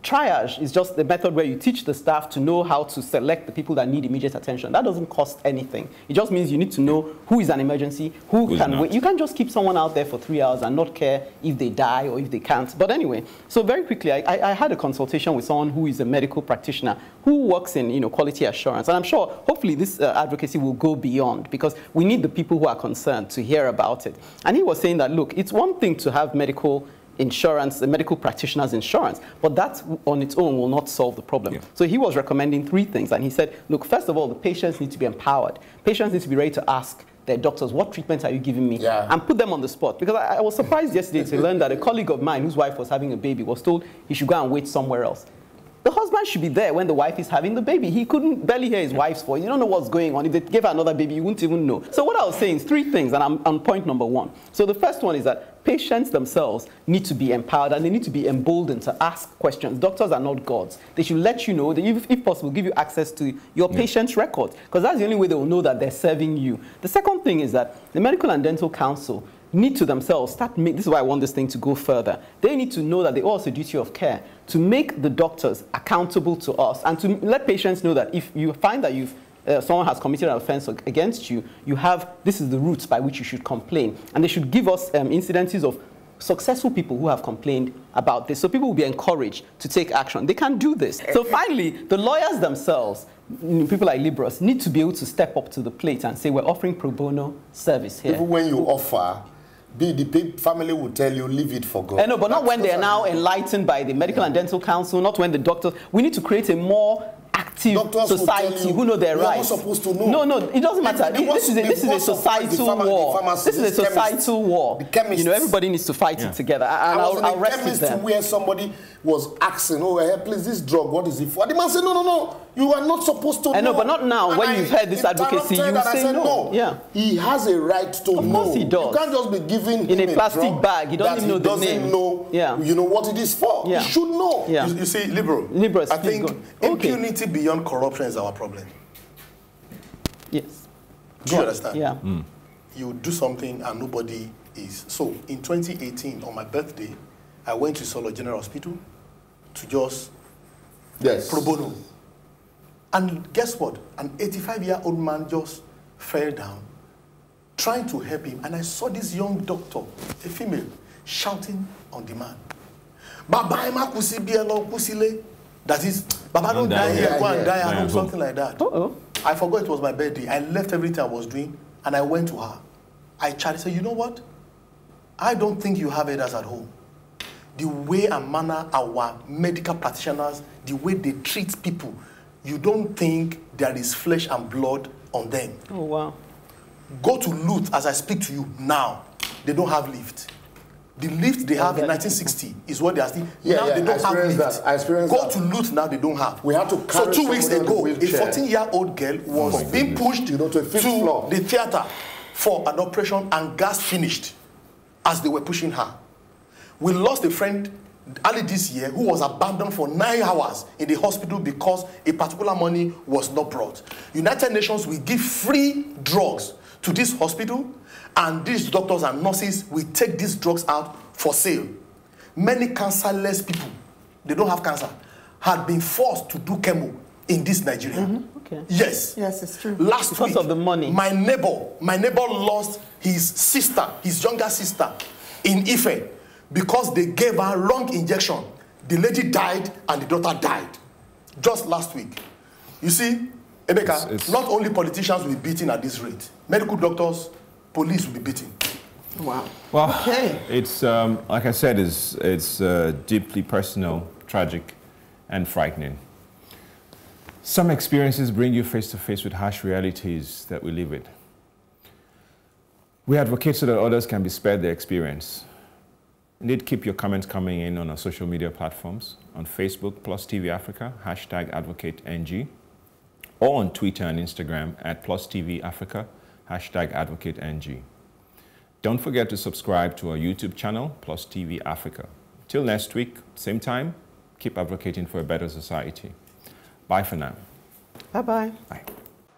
triage is just the method where you teach the staff to know how to select the people that need immediate attention. That doesn't cost anything. It just means you need to know who is an emergency, who Who's can not. wait. You can't just keep someone out there for three hours and not care if they die or if they can't. But anyway, so very quickly, I, I, I had a consultation with someone who is a medical practitioner who works in you know, quality assurance. And I'm sure, hopefully, this uh, advocacy will go beyond because we need the people who are concerned to hear about it. And he was saying that, look, it's one thing to have medical insurance, the medical practitioner's insurance, but that on its own will not solve the problem. Yeah. So he was recommending three things, and he said, look, first of all, the patients need to be empowered. Patients need to be ready to ask their doctors, what treatment are you giving me? Yeah. And put them on the spot. Because I, I was surprised yesterday to learn that a colleague of mine whose wife was having a baby was told he should go and wait somewhere else. The husband should be there when the wife is having the baby. He couldn't barely hear his wife's voice. You don't know what's going on. If they gave her another baby, you wouldn't even know. So what I was saying is three things, and I'm on point number one. So the first one is that patients themselves need to be empowered, and they need to be emboldened to ask questions. Doctors are not gods. They should let you know, that if, if possible, give you access to your yeah. patient's records, because that's the only way they will know that they're serving you. The second thing is that the Medical and Dental Council need to themselves start make, this is why I want this thing to go further. They need to know that they owe us a duty of care to make the doctors accountable to us and to let patients know that if you find that you've Uh, someone has committed an offense against you, you have, this is the routes by which you should complain. And they should give us um, incidences of successful people who have complained about this. So people will be encouraged to take action. They can do this. So finally, the lawyers themselves, people like Liborous, need to be able to step up to the plate and say, we're offering pro bono service here. Even when you offer, The, the family will tell you, leave it for God. Uh, no, but That's not when they're now enlightened by the Medical yeah. and Dental Council, not when the doctors. We need to create a more active doctors society who know their rights. Not supposed to know. No, no, it doesn't matter. It, this is a, this is a societal family, war. This is a societal chemists, war. You know, everybody needs to fight yeah. it together. And I was I'll, I'll rest with them. Where somebody was asking, oh, hey, please, this drug, what is it for? The man said, no, no, no, you are not supposed to I know. know. But not now, and when I, you've heard this advocacy, you say I said, no. no. Yeah. He has a right to of know. Of course he does. You can't just be giving in him a plastic drug bag. He doesn't even know the name. He doesn't know, yeah. you know, what it is for. Yeah. He should know. Yeah. You, you see, liberal, Liberals, I think impunity okay. beyond corruption is our problem. Yes. Do you understand? Yeah. Mm. You do something and nobody is. So, in twenty eighteen, on my birthday, I went to Solo General Hospital to just yes. pro bono. And guess what? An eighty-five-year-old man just fell down, trying to help him. And I saw this young doctor, a female, shouting on the man. Baba ima kusi bielo kusile. That is, Baba don't die here, go and die at home, something like that. Uh-oh. I forgot it was my birthday. I left everything I was doing, and I went to her. I tried to say, you know what? I don't think you have others at home. The way and manner our medical practitioners, the way they treat people, you don't think there is flesh and blood on them. Oh, wow. Go to Lut as I speak to you now. They don't have lift. The lift they have in nineteen sixty is what they are still. Yeah, now yeah, they don't have lift. That. I experienced Go that. to Lut now, they don't have. We have to carry So two weeks ago, a fourteen-year-old girl was oh being pushed you know, to, a fifth to floor. the theater for an operation and gas finished as they were pushing her. We lost a friend early this year who was abandoned for nine hours in the hospital because a particular money was not brought. United Nations will give free drugs to this hospital, and these doctors and nurses will take these drugs out for sale. Many cancerless people, they don't have cancer, had been forced to do chemo in this Nigeria. Mm-hmm. Okay. Yes. Yes, it's true. Last because week, of the money. my neighbor, my neighbor lost his sister, his younger sister, in Ife, because they gave her wrong injection. The lady died and the daughter died. Just last week. You see, Emeka, it's, it's... not only politicians will be beaten at this rate. Medical doctors, police will be beaten. Wow. Well, okay. It's, um, like I said, it's, it's uh, deeply personal, tragic, and frightening. Some experiences bring you face to face with harsh realities that we live with. We advocate so that others can be spared their experience. Indeed, keep your comments coming in on our social media platforms, on Facebook, Plus T V Africa, hashtag AdvocateNG, or on Twitter and Instagram at Plus T V Africa, hashtag AdvocateNG. Don't forget to subscribe to our YouTube channel, Plus T V Africa. Till next week, same time, keep advocating for a better society. Bye for now. Bye-bye. Bye.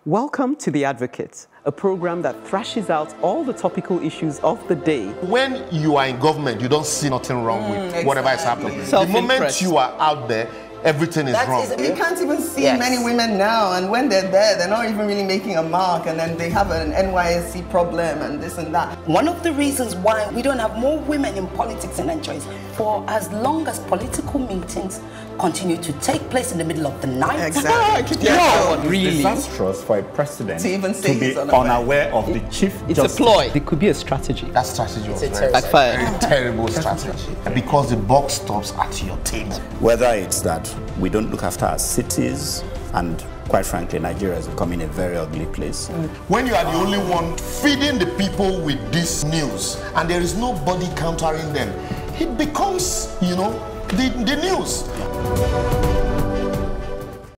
Welcome to The Advocate, a program that thrashes out all the topical issues of the day. When you are in government, you don't see nothing wrong mm, with exactly. whatever is happening. The moment you are out there, everything is that wrong. Is, we can't even see yes. many women now, and when they're there, they're not even really making a mark, and then they have an N Y S C problem and this and that. One of the reasons why we don't have more women in politics in Nigeria is for as long as political meetings continue to take place in the middle of the night. Exactly. No, it's really disastrous for a president to, even to be unaware of the chief it's justice. It's a ploy. It could be a strategy. That strategy was terrible. Backfired. A terrible strategy. Because the buck stops at your table. Whether it's that we don't look after our cities, and quite frankly, Nigeria has become in a very ugly place. When you are the only one feeding the people with this news, and there is nobody countering them, it becomes, you know, the, the news.